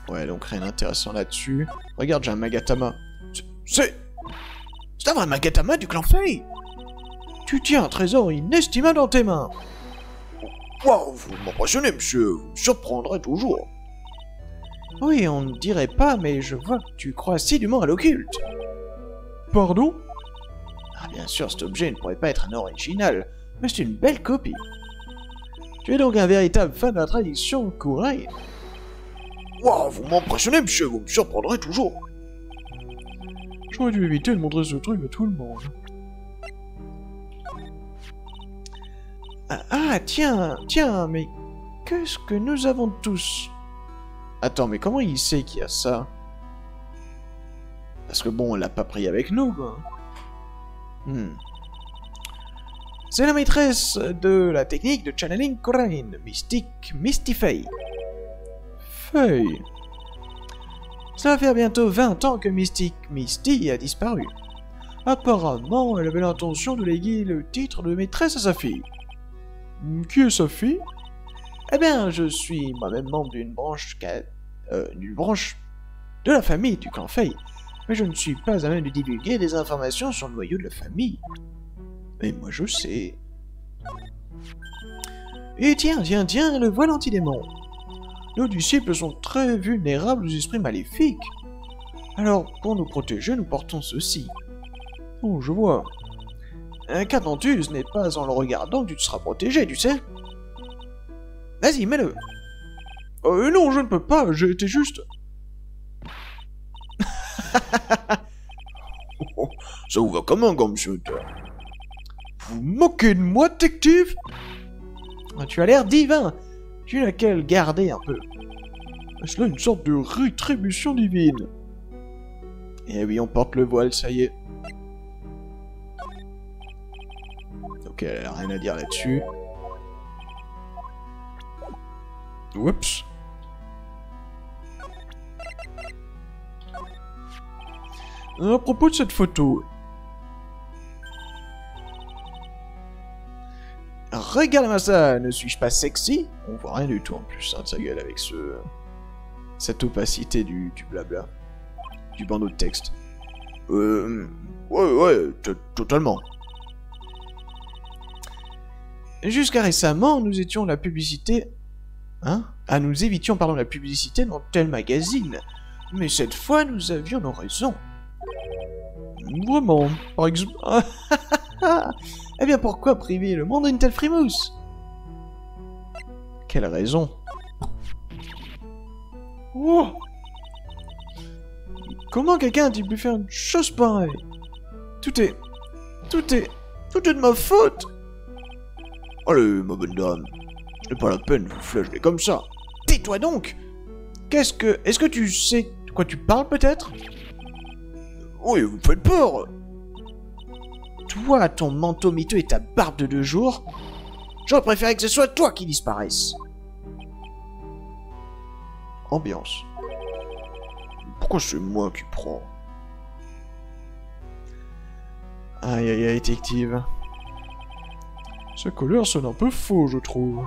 Ouais, donc rien d'intéressant là-dessus. Regarde, j'ai un Magatama. C'est un vrai Magatama du clan Fey. Tu tiens un trésor inestimable dans tes mains. Waouh, vous m'impressionnez, monsieur. Vous me surprendrez toujours. Oui, on ne dirait pas, mais je vois que tu crois assidûment à l'occulte. Pardon? Ah, bien sûr, cet objet ne pourrait pas être un original, mais c'est une belle copie. Tu es donc un véritable fan de la tradition Kurain. Waouh, vous m'impressionnez, monsieur, vous me surprendrez toujours. J'aurais dû éviter de montrer ce truc à tout le monde. Ah, tiens, mais qu'est-ce que nous avons tous? Attends, mais comment il sait qu'il y a ça? Parce que bon, on l'a pas pris avec nous, quoi. C'est la maîtresse de la technique de channeling Kurain, mystique Misty Fey. Feuille. Ça va faire bientôt 20 ans que Misty a disparu. Apparemment, elle avait l'intention de léguer le titre de maîtresse à sa fille. Qui est sa fille? Eh bien, je suis moi-même membre d'une branche de la famille du clan Fey, mais je ne suis pas à même de divulguer des informations sur le noyau de la famille. Mais moi je sais. Et tiens, le voilà l'antidémon. Nos disciples sont très vulnérables aux esprits maléfiques. Alors, pour nous protéger, nous portons ceci. Oh, je vois. Qu'attends-tu? Ce n'est pas en le regardant que tu te seras protégé, tu sais. Vas-y, mets-le. Non, je ne peux pas, j'étais juste... Ça vous va comme un gant, monsieur. Vous moquez de moi, détective? Tu as l'air divin. Tu n'as qu'à le garder un peu. C'est là une sorte de rétribution divine. Eh oui, on porte le voile, ça y est. Ok, elle a rien à dire là-dessus. Oups. À propos de cette photo... Regarde-moi ça, ne suis-je pas sexy? On voit rien du tout en plus, hein, de sa gueule avec cette opacité du blabla. Du bandeau de texte. Ouais, totalement. Jusqu'à récemment, nous étions la publicité... Hein? Ah, nous évitions, pardon, la publicité dans tel magazine. Mais cette fois, nous avions nos raisons. Vraiment, par exemple... Eh bien, pourquoi priver le monde d'une telle frimousse? Quelle raison? Oh! Comment quelqu'un a-t-il pu faire une chose pareille? Tout est de ma faute! Allez, ma bonne dame, c'est pas la peine de vous flageller comme ça. Tais-toi donc! Est-ce que tu sais de quoi tu parles, peut-être? Oui, vous me faites peur! Toi, ton manteau miteux et ta barbe de 2 jours, j'aurais préféré que ce soit toi qui disparaisse. Ambiance. Pourquoi c'est moi qui prends? Aïe aïe aïe, détective. Ce couleur sonne un peu faux, je trouve.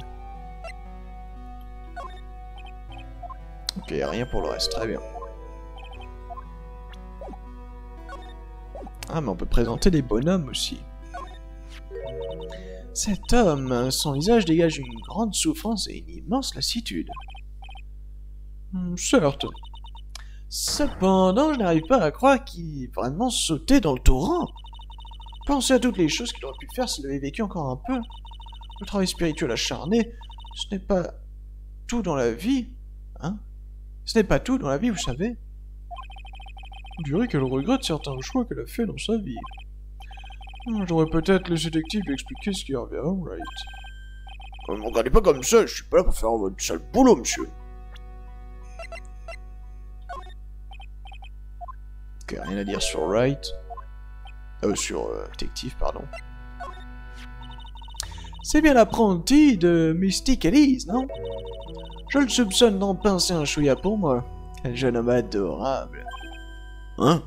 Ok, rien pour le reste, très bien. Ah, mais on peut présenter des bonhommes aussi. Cet homme, son visage dégage une grande souffrance et une immense lassitude. Certes. Cependant, je n'arrive pas à croire qu'il ait vraiment sauté dans le torrent. Pensez à toutes les choses qu'il aurait pu faire s'il avait vécu encore un peu. Le travail spirituel acharné, ce n'est pas tout dans la vie, hein? Ce n'est pas tout dans la vie, vous savez. On dirait qu'elle regrette certains choix qu'elle a fait dans sa vie. J'aurais peut-être laissé détective lui expliquer ce qui revient, right? Ne me regardez pas comme ça, je suis pas là pour faire votre sale boulot, monsieur. Ok, rien à dire sur Wright. Sur détective, pardon. C'est bien l'apprenti de Mystique Élise, non? Je le soupçonne d'en pincer un chouïa pour moi. Quel jeune homme adorable. Hein?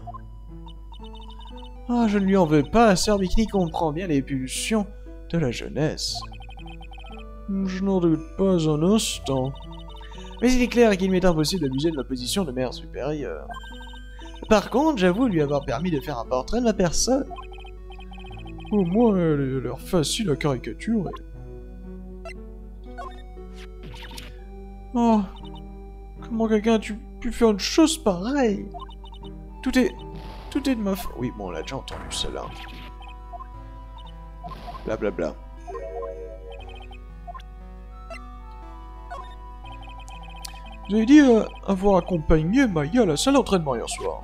Ah, je ne lui en veux pas, sœur Bikini comprend bien les pulsions de la jeunesse. Je n'en doute pas un instant. Mais il est clair qu'il m'est impossible d'abuser de ma position de mère supérieure. Par contre, j'avoue lui avoir permis de faire un portrait de ma personne. Au moins, elle a l'air facile à caricaturer. Oh, comment quelqu'un a-tu pu faire une chose pareille? Tout est de ma faute. Oui, bon, on l'a déjà entendu cela. Blablabla. Vous avez dit avoir accompagné Maya à la salle d'entraînement hier soir.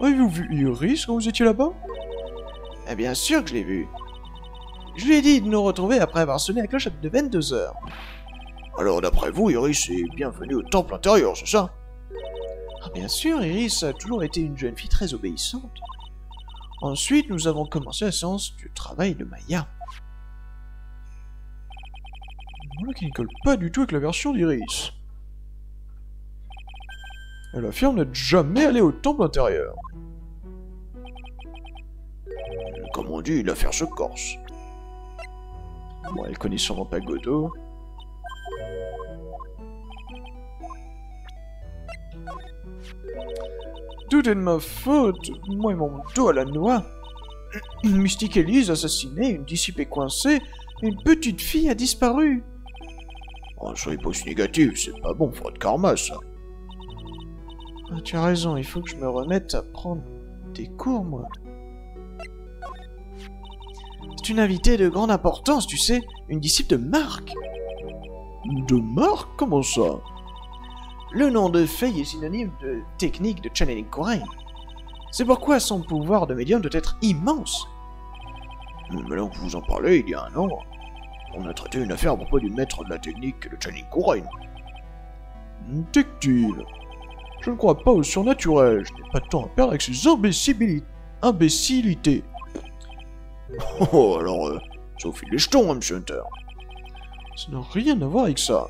Avez-vous vu Iris quand vous étiez là-bas? Eh bien sûr que je l'ai vu. Je lui ai dit de nous retrouver après avoir sonné la cloche de 22h. Alors d'après vous, Iris est bienvenue au temple intérieur, c'est ça? Ah bien sûr, Iris a toujours été une jeune fille très obéissante. Ensuite, nous avons commencé la séance du travail de Maya. Voilà qui ne colle pas du tout avec la version d'Iris. Elle affirme n'être jamais allée au temple intérieur. Comme on dit, l'affaire se corse. Bon, elle connaît sûrement pas Godot. Tout est de ma faute, moi et mon dos à la noix. Une mystique Élise assassinée, une dissipée coincée, une petite fille a disparu. Oh, soyez pas si négatif, c'est pas bon, faute karma ça. Ah, tu as raison, il faut que je me remette à prendre des cours, moi. C'est une invitée de grande importance, tu sais, une disciple de Marc. De Marc? Comment ça? Le nom de Fey est synonyme de technique de channeling Kurain. C'est pourquoi son pouvoir de médium doit être immense. Mais là que vous en parlez, il y a un an, on a traité une affaire à propos du maître de la technique de channeling Kurain. Tactile. Je ne crois pas au surnaturel, je n'ai pas de temps à perdre avec ces imbécilités. Oh, alors, ça vous file les jetons, hein, monsieur Hunter. Ça n'a rien à voir avec ça.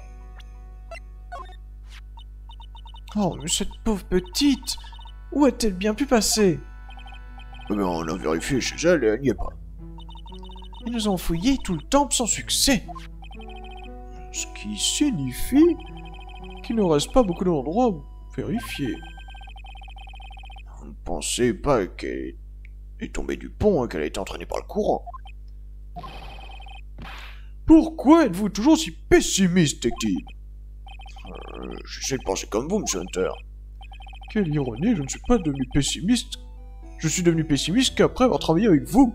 Oh, mais cette pauvre petite, où a-t-elle bien pu passer? Mais on a vérifié chez elle et elle n'y est pas. Ils nous ont fouillé tout le temple sans succès. Ce qui signifie qu'il ne reste pas beaucoup d'endroits où vérifier. Vous ne pensez pas qu'elle est tombée du pont, hein, qu'elle a été entraînée par le courant? Pourquoi êtes-vous toujours si pessimiste, Tectile? J'essaie de penser comme vous, monsieur Hunter. Quelle ironie, je ne suis pas devenu pessimiste. Je suis devenu pessimiste qu'après avoir travaillé avec vous.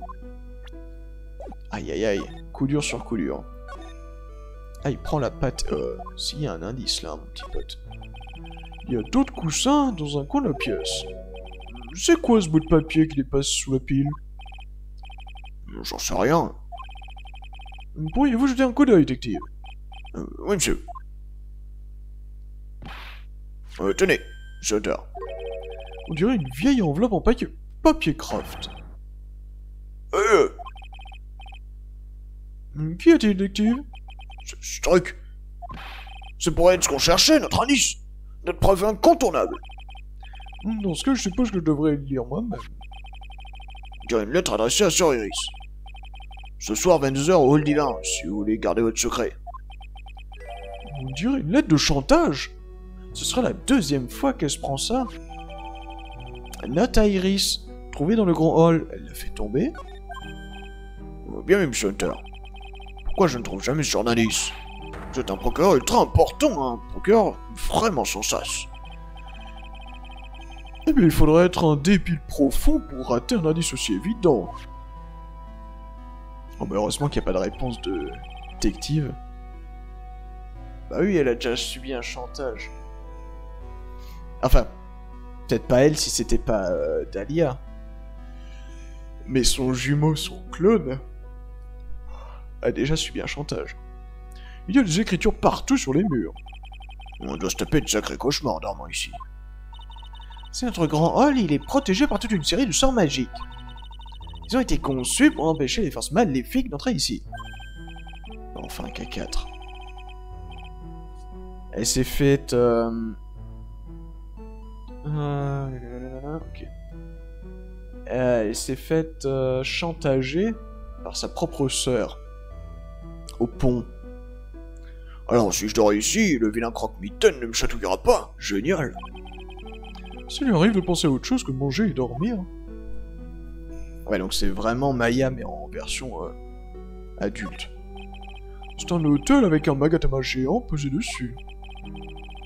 Aïe aïe aïe, coup dur sur coup dur. Ah, il prend la patte. S'il y a un indice là, mon petit pote. Il y a d'autres coussins dans un coin de la pièce. C'est quoi ce bout de papier qui dépasse sous la pile? J'en sais rien. Pourriez-vous jeter un coup d'œil, détective? Oui, monsieur. Tenez, j'adore. On dirait une vieille enveloppe en papier craft. Qui a-t-il, détective? Ce truc. C'est pour être ce qu'on cherchait, notre indice. Notre preuve incontournable. Dans ce cas, je suppose que je devrais le lire moi-même. Il y a une lettre adressée à Sœur Iris. Ce soir, 22h au Hall Divin, si vous voulez garder votre secret. On dirait une lettre de chantage. Ce sera la deuxième fois qu'elle se prend ça. Note à Iris, trouvée dans le grand hall. Elle l'a fait tomber. Bien, monsieur Hunter. Pourquoi je ne trouve jamais ce genre d'indice? C'est un procureur ultra important, un procureur vraiment sans sas. Eh bien, il faudrait être un débile profond pour rater un indice aussi évident. Oh, malheureusement qu'il n'y a pas de réponse de détective. Bah oui, elle a déjà subi un chantage. Enfin, peut-être pas elle si c'était pas Dahlia. Mais son jumeau, son clone, a déjà subi un chantage. Il y a des écritures partout sur les murs. On doit se taper de sacrés cauchemars en dormant ici. C'est notre grand hall, il est protégé par toute une série de sorts magiques. Ils ont été conçus pour empêcher les forces maléfiques d'entrer ici. Enfin, K4. Elle s'est faite... Okay. Elle s'est faite chantager par sa propre sœur. au pont. Alors si je dors ici, le vilain croque-mitaine ne me chatouillera pas. Génial. Ça lui arrive de penser à autre chose que manger et dormir. Ouais, donc c'est vraiment Maya, mais en version adulte. C'est un hôtel avec un Magatama géant posé dessus.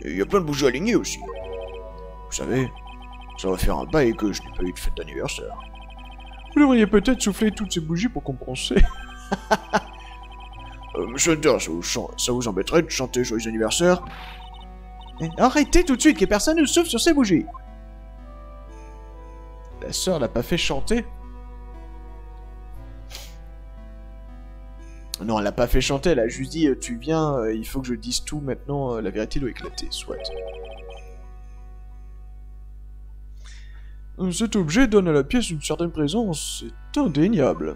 Et il y a plein de bougies alignées aussi. Vous savez, ça va faire un bail que je n'ai pas eu de fête d'anniversaire. Vous devriez peut-être souffler toutes ces bougies pour compenser. Monsieur Hunter, ça vous embêterait de chanter Joyeux anniversaire? Arrêtez tout de suite, que personne ne souffle sur ces bougies. La sœur l'a pas fait chanter. Non, elle l'a pas fait chanter, elle a juste dit « Tu viens, il faut que je dise tout maintenant, la vérité doit éclater, soit. » Cet objet donne à la pièce une certaine présence, c'est indéniable.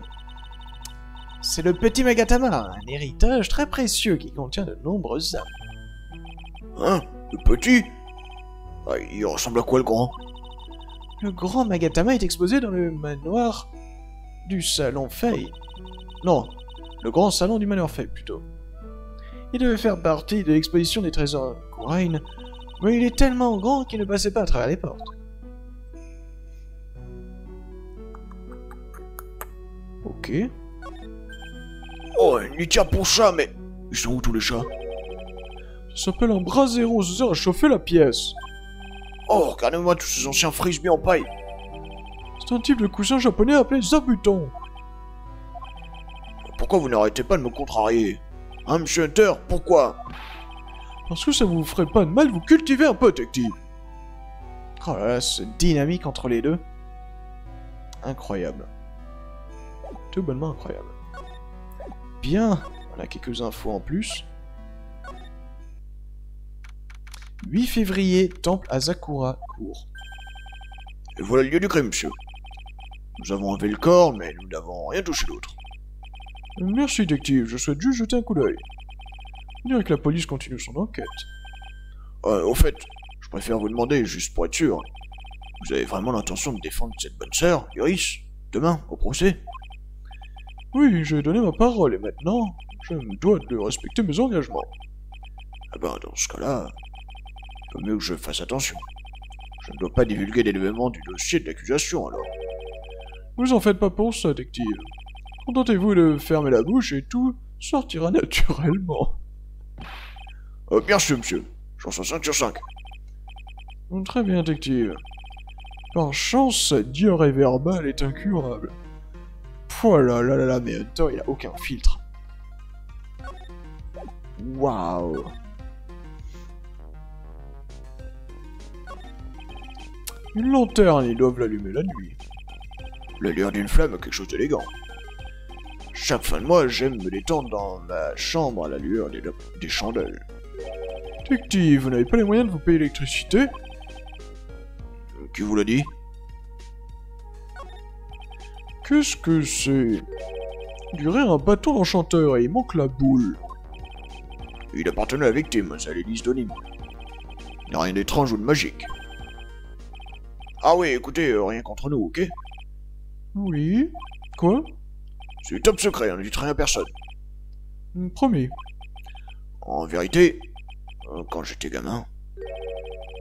C'est le petit Magatama, un héritage très précieux qui contient de nombreuses âmes. Hein? Le petit? Il ressemble à quoi le grand? Le grand Magatama est exposé dans le manoir du salon Fey. Non, le grand salon du manoir Fey plutôt. Il devait faire partie de l'exposition des trésors de Kurain, mais il est tellement grand qu'il ne passait pas à travers les portes. Ok. Oh, il tient pour chat, mais... Ils sont où tous les chats? Ça s'appelle un brasero, ça sert à chauffer la pièce. Oh, regardez-moi tous ces anciens frisbees en paille. C'est un type de coussin japonais appelé Zabuton. Pourquoi vous n'arrêtez pas de me contrarier? Hein, monsieur Hunter, pourquoi? Parce que ça vous ferait pas de mal de vous cultiver un peu, Tecti. Oh là là, cette dynamique entre les deux. Incroyable. Tout bonnement incroyable. Bien, on a quelques infos en plus. 8 février, temple Hazakura, cours. Et voilà le lieu du crime, monsieur. Nous avons enlevé le corps, mais nous n'avons rien touché d'autre. Merci, détective, je souhaite juste jeter un coup d'œil. On dirait que la police continue son enquête. Au fait, je préfère vous demander, juste pour être sûr, vous avez vraiment l'intention de défendre cette bonne sœur, Iris, demain, au procès? Oui, j'ai donné ma parole, et maintenant, je me dois de respecter mes engagements. Ah ben, dans ce cas-là, il vaut mieux que je fasse attention. Je ne dois pas divulguer d'éléments du dossier de l'accusation, alors. Vous en faites pas pour ça, détective. Contentez-vous de fermer la bouche et tout sortira naturellement. Bien sûr, monsieur. J'en suis 5 sur 5. Très bien, détective. Par chance, cette diarrhée verbale est incurable. Oh là là là là, mais Hunter, il a aucun filtre. Waouh. Une lanterne, ils doivent l'allumer la nuit. La lueur d'une flamme a quelque chose d'élégant. Chaque fin de mois, j'aime me détendre dans ma chambre à la lueur des chandelles. Détective, vous n'avez pas les moyens de vous payer l'électricité? Qui vous l'a dit? Qu'est-ce que c'est? Il dirait un bâton d'enchanteur et il manque la boule. Il appartenait à la victime, c'est à l'Élise de Nîmes. Il n'y a rien d'étrange ou de magique. Ah oui, écoutez, rien contre nous, ok? Oui. Quoi? C'est top secret, on ne dit rien à personne. Promis. En vérité, quand j'étais gamin,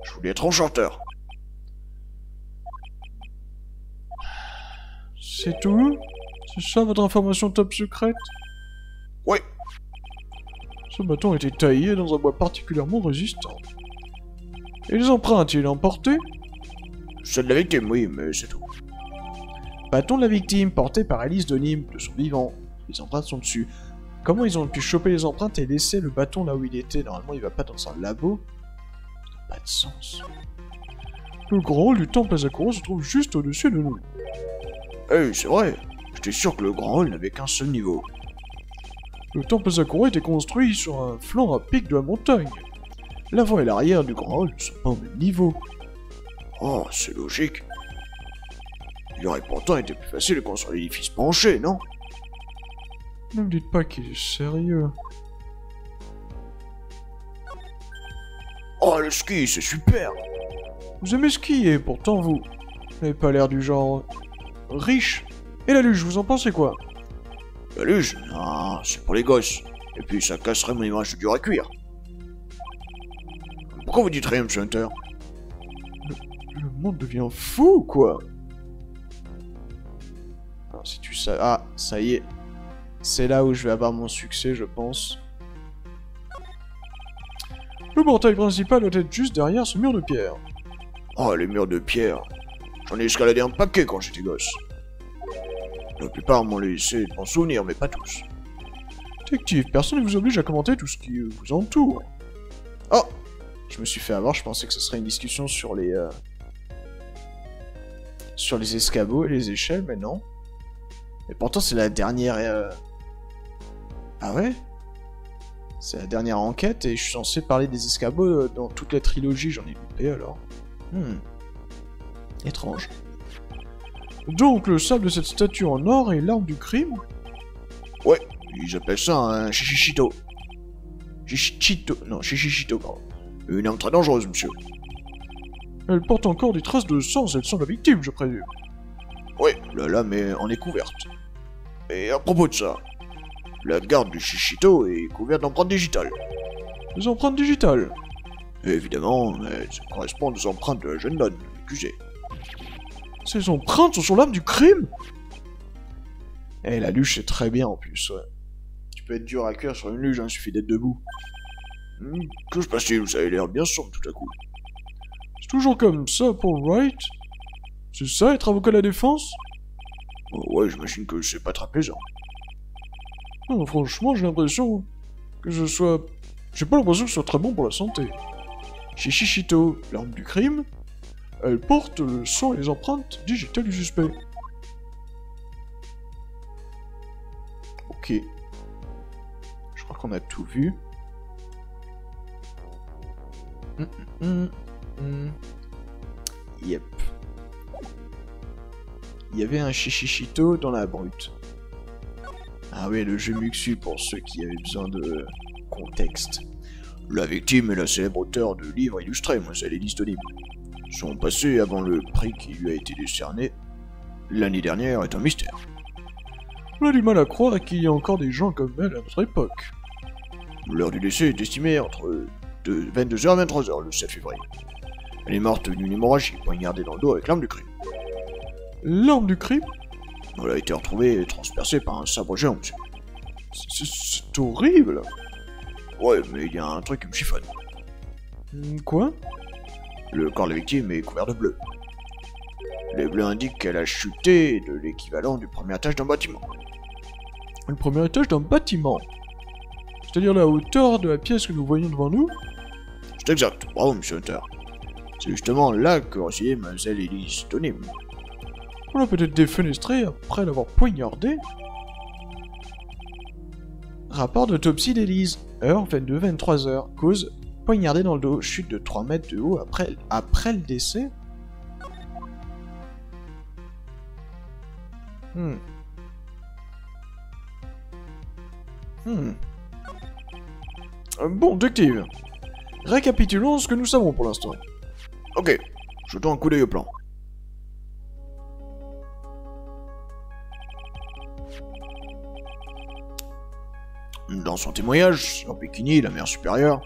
je voulais être enchanteur. C'est tout? C'est ça votre information top secrète? Oui. Ce bâton était taillé dans un bois particulièrement résistant. Et les empreintes, il est emporté? Celle de la victime, oui, mais c'est tout. Bâton de la victime, porté par Alice de Nîmes, de son vivant. Les empreintes sont dessus. Comment ils ont pu choper les empreintes et laisser le bâton là où il était? Normalement, il va pas dans un labo. Ça n'a pas de sens. Le grand du temple Hazakura se trouve juste au-dessus de nous. Hey, c'est vrai, j'étais sûr que le grand hall n'avait qu'un seul niveau. Le temple Hazakura était construit sur un flanc à pic de la montagne. L'avant et l'arrière du grand hall ne sont pas au même niveau. Oh, c'est logique. Il aurait pourtant été plus facile de construire l'édifice penché, non? Ne me dites pas qu'il est sérieux. Oh, le ski, c'est super! Vous aimez skier, pourtant vous n'avez pas l'air du genre... riche. Et la luge, vous en pensez quoi? La luge? Ah, c'est pour les gosses. Et puis ça casserait mon image de dur à cuire. Pourquoi vous dites rien, M. Hunter? Le monde devient fou, quoi. Alors, si tu sais... Ah, ça y est. C'est là où je vais avoir mon succès, je pense. Le portail principal doit être juste derrière ce mur de pierre. Oh, les murs de pierre. J'en ai escaladé un paquet quand j'étais gosse. La plupart m'ont laissé en souvenir, mais pas tous. Détective, personne ne vous oblige à commenter tout ce qui vous entoure. Oh! Je me suis fait avoir, je pensais que ce serait une discussion sur les escabeaux et les échelles, mais non. Et pourtant, c'est la dernière... Ah ouais? C'est la dernière enquête et je suis censé parler des escabeaux dans toute la trilogie, j'en ai loupé alors. Étrange. Donc, le sable de cette statue en or est l'arme du crime? Ouais, ils appellent ça un shichishito. Shichishito, pardon. Une arme très dangereuse, monsieur. Elle porte encore des traces de sang, elle semble la victime, je présume. Oui, la lame est en est couverte. Et à propos de ça, la garde du shichishito est couverte d'empreintes digitales. Des empreintes digitales? Évidemment, elles correspondent aux empreintes de la jeune nonne, l'accusée. Ces empreintes sont sur l'âme du crime? Eh, la luge, c'est très bien en plus, ouais. Tu peux être dur à cuire sur une luge, hein, il suffit d'être debout. Que se passe-t-il? Vous avez l'air bien sombre tout à coup. C'est toujours comme ça pour Wright? C'est ça, être avocat de la défense? Oh, ouais, j'imagine que c'est pas très plaisant. Non, franchement, j'ai l'impression que ce soit... J'ai pas l'impression que ce soit très bon pour la santé. Chez Shichito, l'arme du crime, elle porte le sang et les empreintes digitales du suspect. Ok. Je crois qu'on a tout vu. Yep. Il y avait un shichishito dans la brute. Ah oui, le jeu Muxu pour ceux qui avaient besoin de contexte. La victime est la célèbre auteure de livres illustrés, moi c'est Alice de Nîmes. Son passé avant le prix qui lui a été décerné l'année dernière est un mystère. On a du mal à croire qu'il y a encore des gens comme elle à notre époque. L'heure du décès est estimée entre... de 22h à 23h le 7 février. Elle est morte d'une hémorragie poignardée dans le dos avec l'arme du crime. L'arme du crime? Elle a été retrouvée et transpercée par un sabre géant, monsieur. C'est horrible! Ouais, mais il y a un truc qui me chiffonne. Quoi? Le corps de la victime est couvert de bleu. Les bleus indiquent qu'elle a chuté de l'équivalent du premier étage d'un bâtiment. Le premier étage d'un bâtiment? C'est-à-dire la hauteur de la pièce que nous voyons devant nous? C'est exact, bravo monsieur Hunter. C'est justement là que résidait mademoiselle Élise de Nîmes. On l'a peut-être défenestrée après l'avoir poignardée. Rapport d'autopsie d'Élise, heure 22-23h, cause poignardée dans le dos, chute de 3 mètres de haut après le décès. Bon, détective. Récapitulons ce que nous savons pour l'instant. Ok, jetons un coup d'œil au plan. Dans son témoignage, sur Bikini, la mère supérieure,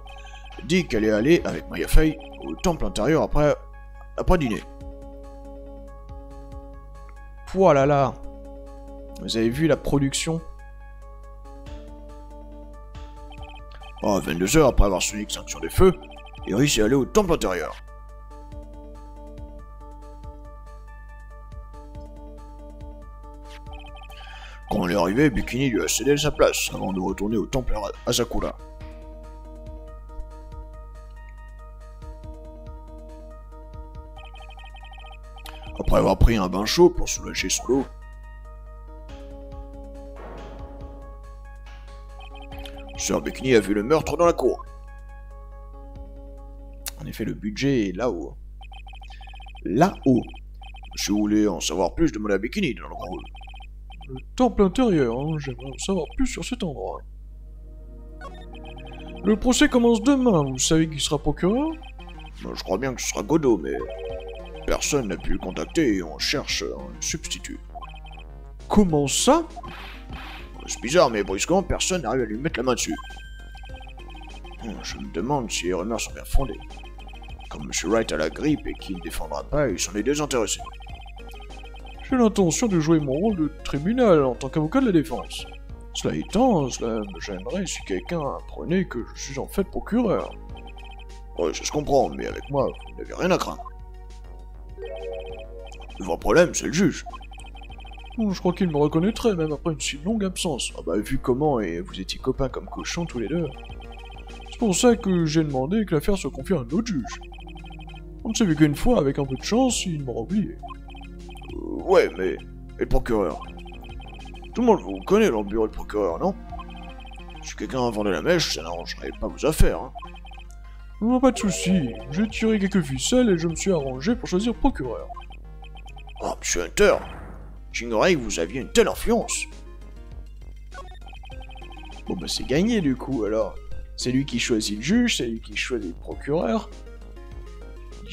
dit qu'elle est allée avec Maya Fey au temple intérieur après dîner. Voilà là. Vous avez vu la production? À 22h après avoir suivi l'extinction des feux, Iris est allée au temple intérieur. Quand elle est arrivée, Bikini lui a cédé sa place avant de retourner au temple Hazakura. Après avoir pris un bain chaud pour soulager son dos, Sœur Bikini a vu le meurtre dans la cour. En effet, le budget est là-haut. Là-haut. Si vous voulez en savoir plus, demandez à Bikini dans le grand hall. Le temple intérieur, hein, j'aimerais en savoir plus sur cet endroit. Le procès commence demain, vous savez qui sera procureur? Je crois bien que ce sera Godot, mais... personne n'a pu le contacter et on cherche un substitut. Comment ça? C'est bizarre, mais brusquement, personne n'arrive à lui mettre la main dessus. Je me demande si les rumeurs sont bien fondées. Comme M. Wright a la grippe et qu'il ne défendra pas, ils sont les désintéressés. J'ai l'intention de jouer mon rôle de tribunal en tant qu'avocat de la défense. Cela étant, cela me gênerait si quelqu'un apprenait que je suis en fait procureur. Ouais, ça se comprend, mais avec moi, vous n'avez rien à craindre. Le vrai problème, c'est le juge. Je crois qu'il me reconnaîtrait, même après une si longue absence. Ah bah, vu comment, et vous étiez copains comme cochons tous les deux. C'est pour ça que j'ai demandé que l'affaire se confie à un autre juge. On ne s'est vu qu'une fois, avec un peu de chance, il m'aura oublié. Ouais, mais... Et le procureur? Tout le monde vous connaît dans le bureau de procureur, non? Si quelqu'un vendait la mèche, ça n'arrangerait pas vos affaires, hein. Non, pas de souci. J'ai tiré quelques ficelles et je me suis arrangé pour choisir procureur. Oh, monsieur Hunter, j'ignorais que vous aviez une telle influence. Bon bah c'est gagné du coup, alors. C'est lui qui choisit le juge, c'est lui qui choisit le procureur.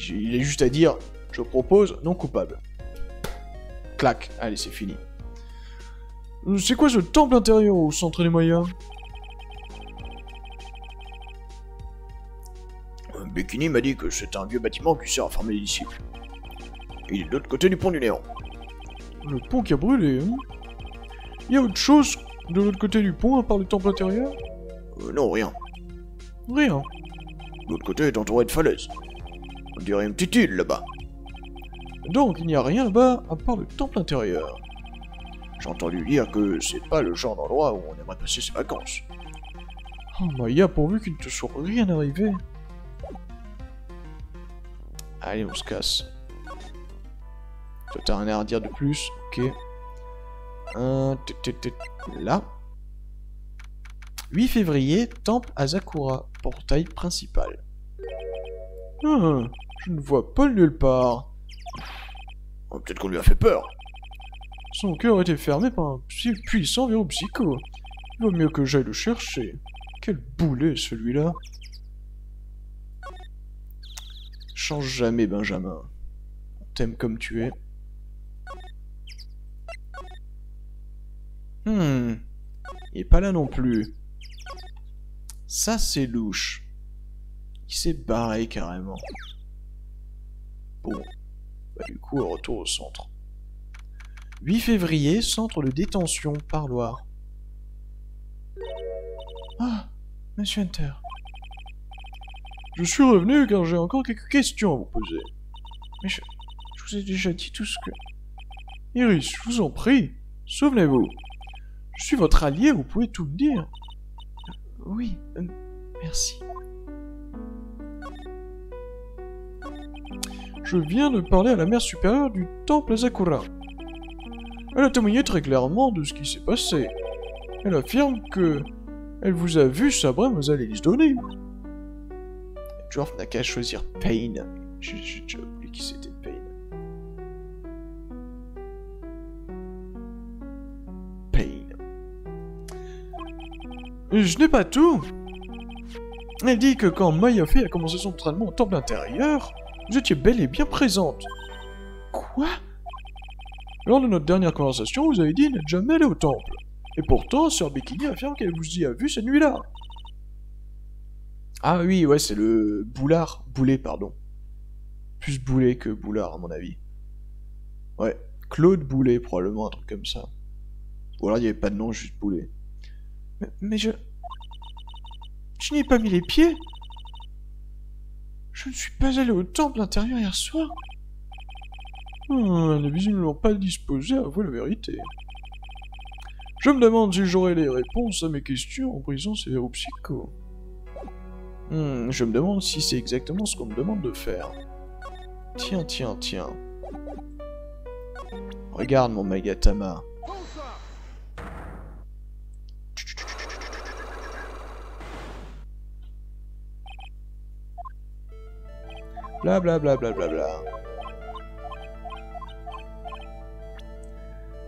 Il est juste à dire, je propose non coupable. Clac, allez c'est fini. C'est quoi ce temple intérieur au centre des Mayas? Bikini m'a dit que c'est un vieux bâtiment qui sert à former les disciples. Il est de l'autre côté du pont du Néant. Le pont qui a brûlé, hein? Il y a autre chose de l'autre côté du pont à part le temple intérieur? Non, rien. Rien? L'autre côté est entouré de falaises. On dirait une petite île là-bas. Donc il n'y a rien là-bas à part le temple intérieur. J'ai entendu dire que c'est pas le genre d'endroit où on aimerait passer ses vacances. Oh Maya, pourvu qu'il ne te soit rien arrivé. Allez, on se casse. Toi, t'as rien à dire de plus. Ok. Là. 8 février, temple Hazakura, portail principal. Je ne vois pas nulle part. Oh, peut-être qu'on lui a fait peur. Son cœur était fermé par un puissant verrou psycho. Il vaut mieux que j'aille le chercher. Quel boulet, celui-là. Change jamais, Benjamin. On t'aime comme tu es. Il est pas là non plus. Ça, c'est louche. Il s'est barré, carrément. Bon. Bah, du coup, retour au centre. 8 février, centre de détention, parloir. Ah, monsieur Hunter. Je suis revenu car j'ai encore quelques questions à vous poser. Mais je vous ai déjà dit tout ce que... Iris, je vous en prie, souvenez-vous. Je suis votre allié, vous pouvez tout me dire. Oui, merci. Je viens de parler à la mère supérieure du temple Hazakura. Elle a témoigné très clairement de ce qui s'est passé. Elle affirme que... Elle vous a vu sabrer mademoiselle Élise de Nîmes. Edgeworth n'a qu'à choisir Pain. J'ai déjà oublié qui c'était Pain. Pain. Je n'ai pas tout. Elle dit que quand Maya Fey a commencé son entraînement au temple intérieur, vous étiez bel et bien présente. Quoi? Lors de notre dernière conversation, vous avez dit n'être jamais allé au temple. Et pourtant, Sœur Bikini affirme qu'elle vous y a vu cette nuit-là. Ah oui, ouais, c'est le boulard. Boulet, pardon. Plus boulet que boulard, à mon avis. Ouais, Claude Boulet, probablement, un truc comme ça. Ou alors, il n'y avait pas de nom, juste Boulet. Mais je... Je n'y ai pas mis les pieds. Je ne suis pas allé au temple intérieur hier soir. Elle n'est visiblement pas disposée à avouer la vérité. Je me demande si j'aurai les réponses à mes questions en brisant ces verrous psychos. Je me demande si c'est exactement ce qu'on me demande de faire. Tiens. Regarde mon Magatama. Bla bla bla bla bla bla.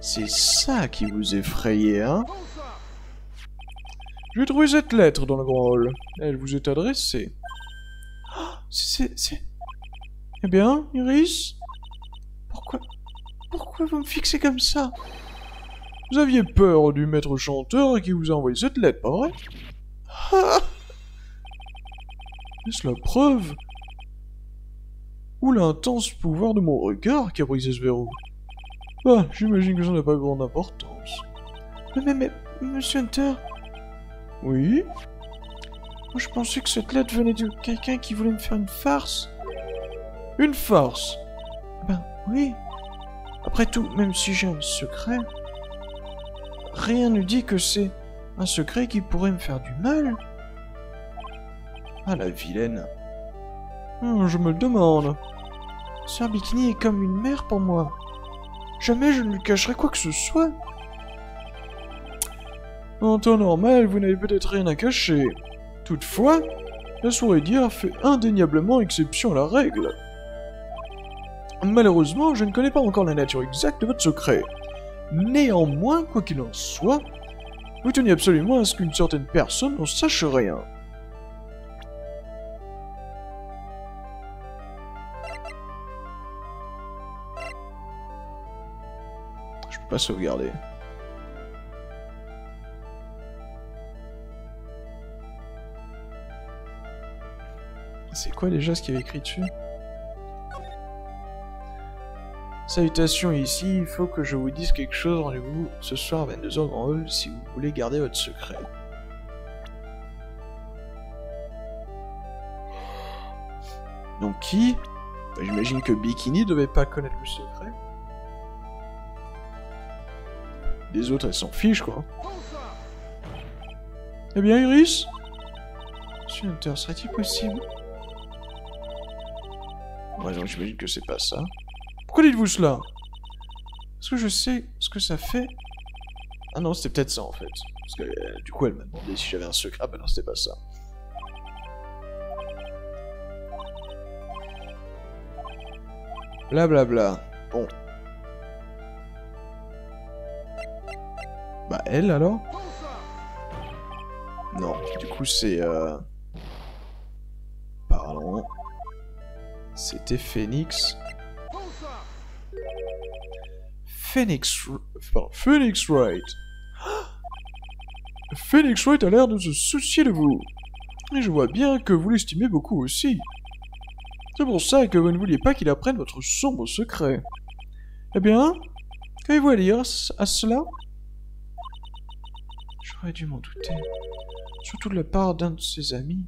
C'est ça qui vous effrayait, hein? J'ai trouvé cette lettre dans le grand hall. Elle vous est adressée. Oh, Eh bien, Iris? Pourquoi vous me fixez comme ça? Vous aviez peur du maître chanteur qui vous a envoyé cette lettre, pas vrai? Est-ce la preuve? Ou l'intense pouvoir de mon regard qui a brisé ce verrou? Bah, j'imagine que ça n'a pas grande importance. Mais, monsieur Hunter... Oui? Moi, je pensais que cette lettre venait de quelqu'un qui voulait me faire une farce. Une farce? Ben, oui. Après tout, même si j'ai un secret, rien ne dit que c'est un secret qui pourrait me faire du mal. Ah, la vilaine. Je me le demande. Sœur Bikini est comme une mère pour moi. Jamais je ne lui cacherai quoi que ce soit. En temps normal, vous n'avez peut-être rien à cacher. Toutefois, la souricière fait indéniablement exception à la règle. Malheureusement, je ne connais pas encore la nature exacte de votre secret. Néanmoins, quoi qu'il en soit, vous tenez absolument à ce qu'une certaine personne n'en sache rien. Je peux pas sauvegarder. C'est quoi déjà ce qu'il y avait écrit dessus ? Salutations ici, il faut que je vous dise quelque chose, rendez-vous ce soir à 22h grand hall si vous voulez garder votre secret. Donc qui? Ben, j'imagine que Bikini devait pas connaître le secret. Les autres elles s'en fichent quoi. Eh bien Iris? Monsieur Hunter, serait-il possible? Ouais donc j'imagine que c'est pas ça. Pourquoi dites-vous cela? Parce que je sais ce que ça fait. Ah non, c'était peut-être ça en fait. Parce que du coup, elle m'a demandé si j'avais un secret. Ah bah non, c'était pas ça. Blablabla. Bon. Bah elle alors? Non, du coup c'est... Par loin. C'était Phoenix. Phoenix Wright. Phoenix Wright a l'air de se soucier de vous. Et je vois bien que vous l'estimez beaucoup aussi. C'est pour ça que vous ne vouliez pas qu'il apprenne votre sombre secret. Eh bien, qu'avez-vous à lire à cela? J'aurais dû m'en douter. Surtout de la part d'un de ses amis.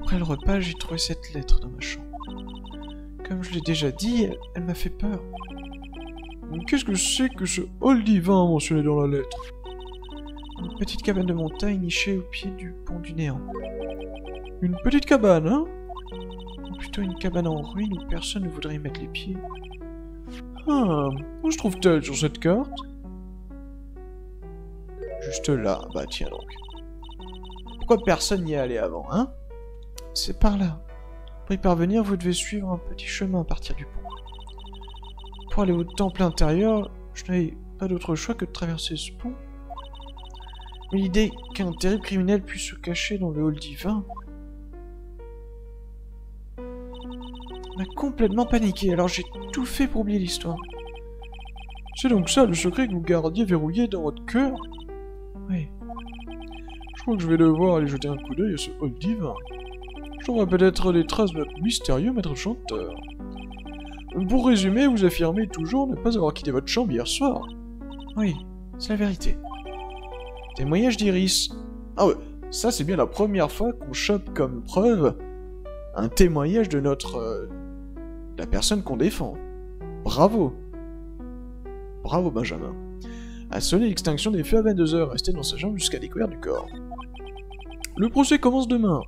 Après le repas, j'ai trouvé cette lettre dans ma chambre. Comme je l'ai déjà dit, elle m'a fait peur. Qu'est-ce que c'est que ce hall divin mentionné dans la lettre? Une petite cabane de montagne nichée au pied du pont du Néant. Une petite cabane, hein? Ou plutôt une cabane en ruine où personne ne voudrait y mettre les pieds. Ah, où se trouve-t-elle sur cette carte? Juste là, bah tiens donc. Pourquoi personne n'y est allé avant, hein? C'est par là. Pour y parvenir, vous devez suivre un petit chemin à partir du pont. Pour aller au temple intérieur, je n'avais pas d'autre choix que de traverser ce pont. Mais l'idée qu'un terrible criminel puisse se cacher dans le hall divin m'a complètement paniqué, alors j'ai tout fait pour oublier l'histoire. C'est donc ça le secret que vous gardiez verrouillé dans votre cœur? Oui. Je crois que je vais devoir aller jeter un coup d'œil à ce hall divin. J'aurais peut-être les traces de notre mystérieux maître chanteur. Pour résumer, vous affirmez toujours ne pas avoir quitté votre chambre hier soir. Oui, c'est la vérité. Témoignage d'Iris. Ah ouais, ça c'est bien la première fois qu'on chope comme preuve un témoignage de notre... la personne qu'on défend. Bravo. Bravo Benjamin. A sonné l'extinction des feux à 22h, resté dans sa chambre jusqu'à découvert du corps. Le procès commence demain.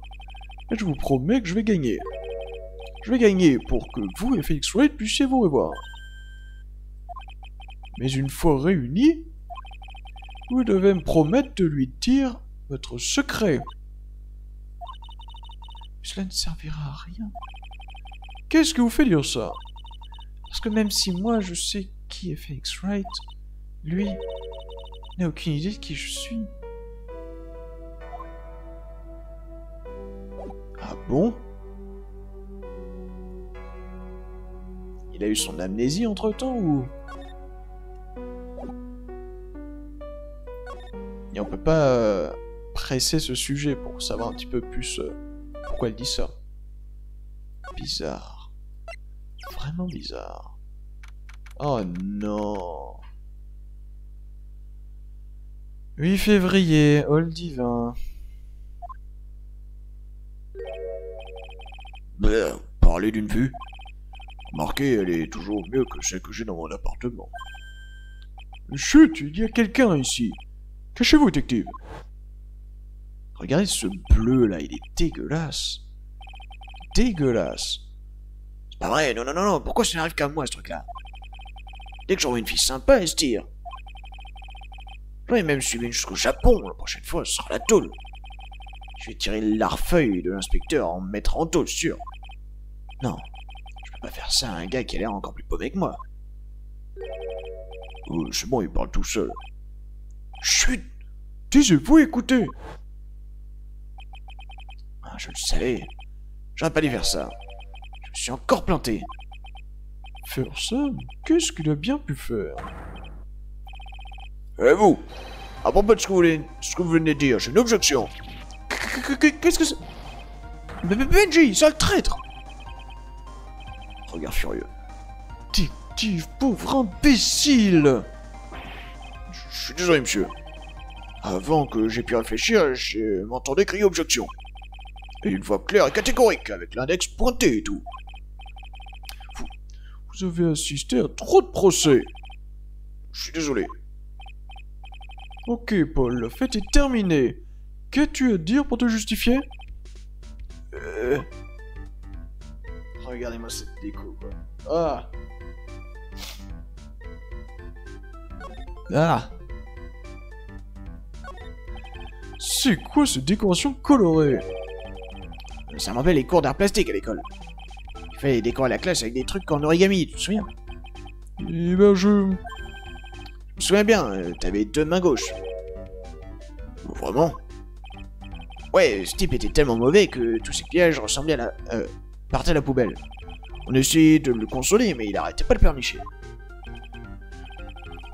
Et je vous promets que je vais gagner. Je vais gagner pour que vous et Phoenix Wright puissiez vous revoir. Mais une fois réunis, vous devez me promettre de lui dire votre secret. Cela ne servira à rien. Qu'est-ce que vous fait dire ça? Parce que même si moi je sais qui est Phoenix Wright, lui n'a aucune idée de qui je suis. Ah bon? Il a eu son amnésie entre-temps ou... Et on peut pas presser ce sujet pour savoir un petit peu plus pourquoi elle dit ça. Bizarre. Vraiment bizarre. Oh non. 8 février, Hall Divin. Ben, parler d'une vue. Remarquez, elle est toujours mieux que celle que j'ai dans mon appartement. Chut, il y a quelqu'un ici. Cachez-vous, détective. Regardez ce bleu là, il est dégueulasse. Dégueulasse. C'est pas vrai, non, non, non, non, pourquoi ça n'arrive qu'à moi ce truc là? Dès que j'aurai une fille sympa, elle se tire. J'en même suivi une jusqu'au Japon, la prochaine fois, ce sera la tôle. Je vais tirer l'arfeuille de l'inspecteur en me mettre en tôle, sûr. Non, je peux pas faire ça à un gars qui a l'air encore plus paumé que moi. Oh, c'est bon, il parle tout seul. Chut! Taisez-vous, écoutez! Ah, je le savais. J'aurais pas dû faire ça. Je me suis encore planté. Faire ça? Qu'est-ce qu'il a bien pu faire? Et vous, à propos de ce que vous venez de dire, j'ai une objection. Qu'est-ce que c'est? Benji, sale traître! Regard furieux. Détective, pauvre imbécile! Je suis désolé, monsieur. Avant que j'aie pu réfléchir, je m'entendais crier objection. Et une voix claire et catégorique, avec l'index pointé et tout. Vous avez assisté à trop de procès. Je suis désolé. Ok, Paul, la fête est terminée. Qu'as-tu à dire pour te justifier? Regardez-moi cette déco, quoi. Ah! Ah! C'est quoi cette décoration colorée? Ça me rappelle les cours d'art plastique à l'école. Il fallait décorer la classe avec des trucs en origami, tu te souviens? Eh ben je me souviens bien, t'avais deux mains gauches. Bon, vraiment? Ouais, ce type était tellement mauvais que tous ses pièges ressemblaient à la... partaient à la poubelle. On essayait de le consoler, mais il arrêtait pas de pleurnicher.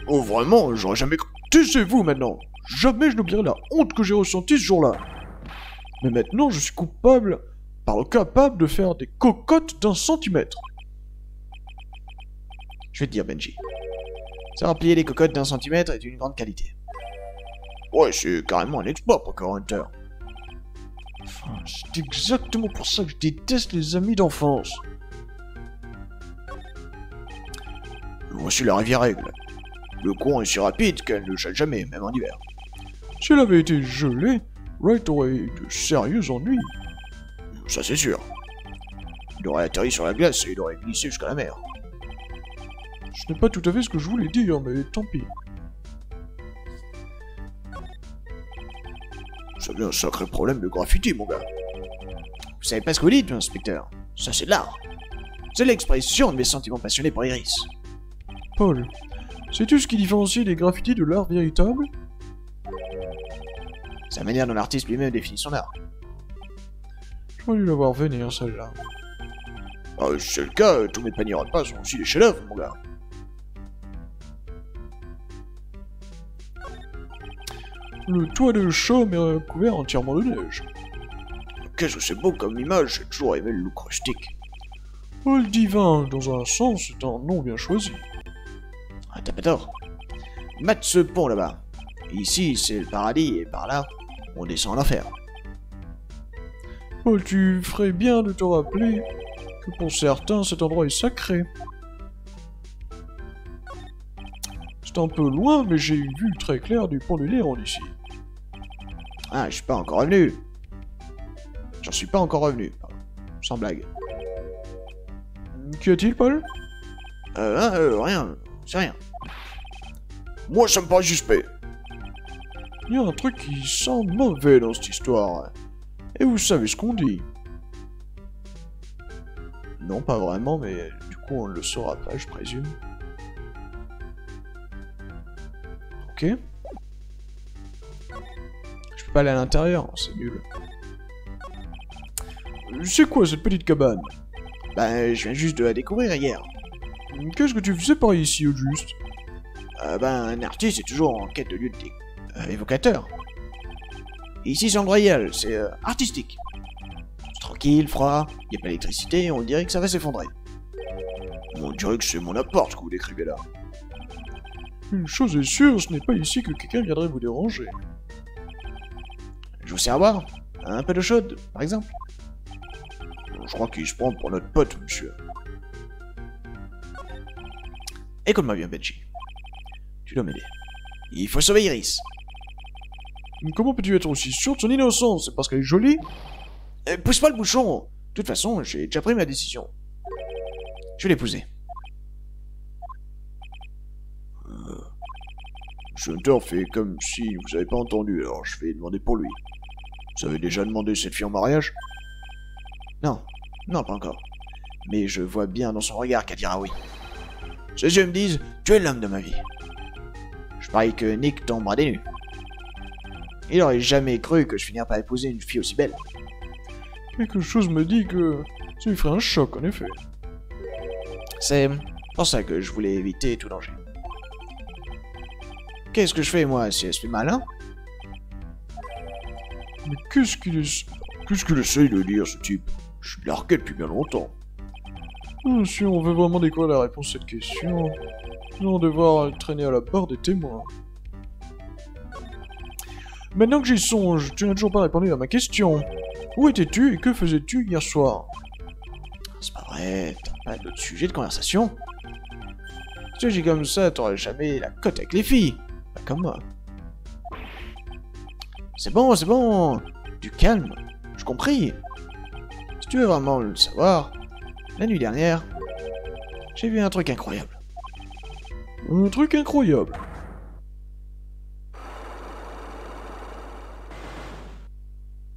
Oh vraiment, j'aurais jamais cru... Taisez-vous maintenant! Jamais je n'oublierai la honte que j'ai ressentie ce jour-là. Mais maintenant, je suis coupable, par le capable de faire des cocottes d'1 centimètre. Je vais te dire, Benji. Savoir plier les cocottes d'1 centimètre est d'une grande qualité. Ouais, c'est carrément un exploit pour Kurain. Enfin, c'est exactement pour ça que je déteste les amis d'enfance. Voici la rivière Aigle. Le courant est si rapide qu'elle ne gèle jamais, même en hiver. Si elle avait été gelée, Wright aurait eu de sérieux ennuis. Ça c'est sûr. Il aurait atterri sur la glace et il aurait glissé jusqu'à la mer. Ce n'est pas tout à fait ce que je voulais dire, mais tant pis. Ça devient un sacré problème de graffiti, mon gars. Vous savez pas ce que vous dites, inspecteur. Ça c'est de l'art. C'est l'expression de mes sentiments passionnés pour Iris. Paul... Sais-tu ce qui différencie les graffitis de l'art véritable? Sa manière dont l'artiste lui-même définit son art. J'aurais dû la voir venir, celle-là. Ah, si c'est le cas, tous mes paniers repas sont aussi des chefs-d'œuvre, mon gars. Le toit de chaume est couvert entièrement de neige. Qu'est-ce que c'est beau comme image, j'ai toujours aimé le look rustique. Hall Divin, dans un sens, c'est un nom bien choisi. Ah, t'as pas tort. Mate ce pont là-bas. Ici, c'est le paradis, et par là, on descend à l'enfer. Oh, tu ferais bien de te rappeler que pour certains, cet endroit est sacré. C'est un peu loin, mais j'ai une vue très claire du pont du Néant ici. Ah, je suis pas encore revenu. J'en suis pas encore revenu, pardon. Sans blague. Qu'y a-t-il, Paul? Rien. C'est rien. Moi, ça me paraît suspect. Il y a un truc qui sent mauvais dans cette histoire. Et vous savez ce qu'on dit. Non, pas vraiment, mais du coup, on ne le saura pas, je présume. Ok. Je peux pas aller à l'intérieur, c'est nul. C'est quoi cette petite cabane? Ben, je viens juste de la découvrir hier. Qu'est-ce que tu faisais par ici, au juste? Un artiste est toujours en quête de lieux évocateurs. Ici, c'est royal, c'est artistique. C'est tranquille, froid, il n'y a pas d'électricité, on dirait que ça va s'effondrer. On dirait que c'est mon appart que vous décrivez là. Une chose est sûre, ce n'est pas ici que quelqu'un viendrait vous déranger. Je vous sers à boire? Un peu de chaude, par exemple? Je crois qu'il se prend pour notre pote, monsieur. Écoute-moi bien, Benji. Tu dois m'aider. Il faut sauver Iris. Comment peux-tu être aussi sûr de son innocence? C'est parce qu'elle est jolie? Pousse pas le bouchon! De toute façon, j'ai déjà pris ma décision. Je vais l'épouser. Hunter fait comme si vous n'avez pas entendu, alors je vais demander pour lui. Vous avez déjà demandé cette fille en mariage? Non, non, pas encore. Mais je vois bien dans son regard qu'elle dira oui. Ses yeux me disent, tu es l'homme de ma vie. Je parie que Nick tombera des nues. Il n'aurait jamais cru que je finirais par épouser une fille aussi belle. Quelque chose me dit que ça lui ferait un choc, en effet. C'est pour ça que je voulais éviter tout danger. Qu'est-ce que je fais, moi, si elle se fait malin? Mais qu'est-ce qu'il essaye de dire, ce type? Je l'ai largué depuis bien longtemps. Si on veut vraiment découvrir la réponse à cette question, nous allons devoir traîner à la barre des témoins. Maintenant que j'y songe, tu n'as toujours pas répondu à ma question. Où étais-tu et que faisais-tu hier soir? C'est pas vrai, t'as pas d'autre sujet de conversation? Si j'ai comme ça, t'aurais jamais la cote avec les filles. Pas comme moi. C'est bon, du calme, j'ai compris. Si tu veux vraiment le savoir, la nuit dernière, j'ai vu un truc incroyable. Un truc incroyable?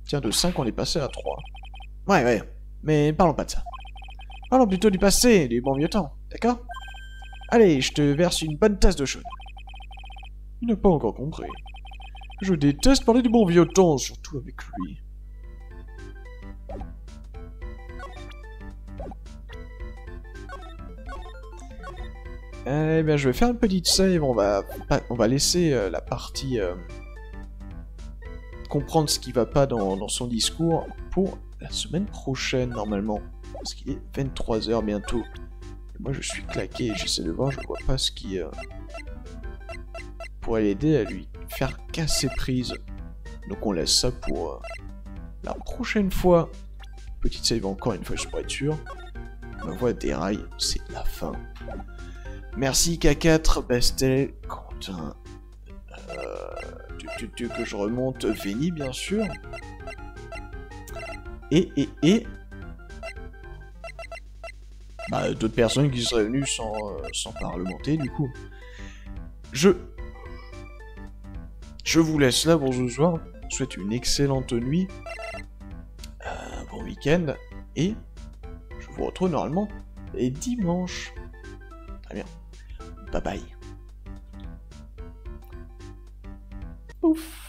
Tiens, de 5, on est passé à 3. Ouais, mais parlons pas de ça. Parlons plutôt du passé, du bon vieux temps, d'accord? Allez, je te verse une bonne tasse d'eau chaude. Il n'a pas encore compris. Je déteste parler du bon vieux temps, surtout avec lui. Eh bien, je vais faire une petite save. On va laisser la partie comprendre ce qui va pas dans son discours pour la semaine prochaine, normalement. Parce qu'il est 23 h bientôt. Et moi, je suis claqué. J'essaie de voir, je vois pas ce qui... Pour l'aider à lui faire casser prise. Donc on laisse ça pour la prochaine fois. Petite save encore une fois, je pourrais être sûr. Ma voix déraille, c'est la fin. Merci K4, Bastel, Quentin. Que je remonte, Véni bien sûr. Et... Bah, d'autres personnes qui seraient venues sans parlementer du coup. Je vous laisse là pour ce soir, je vous souhaite une excellente nuit, un bon week-end, et je vous retrouve normalement et dimanche. Très bien, bye bye. Pouf.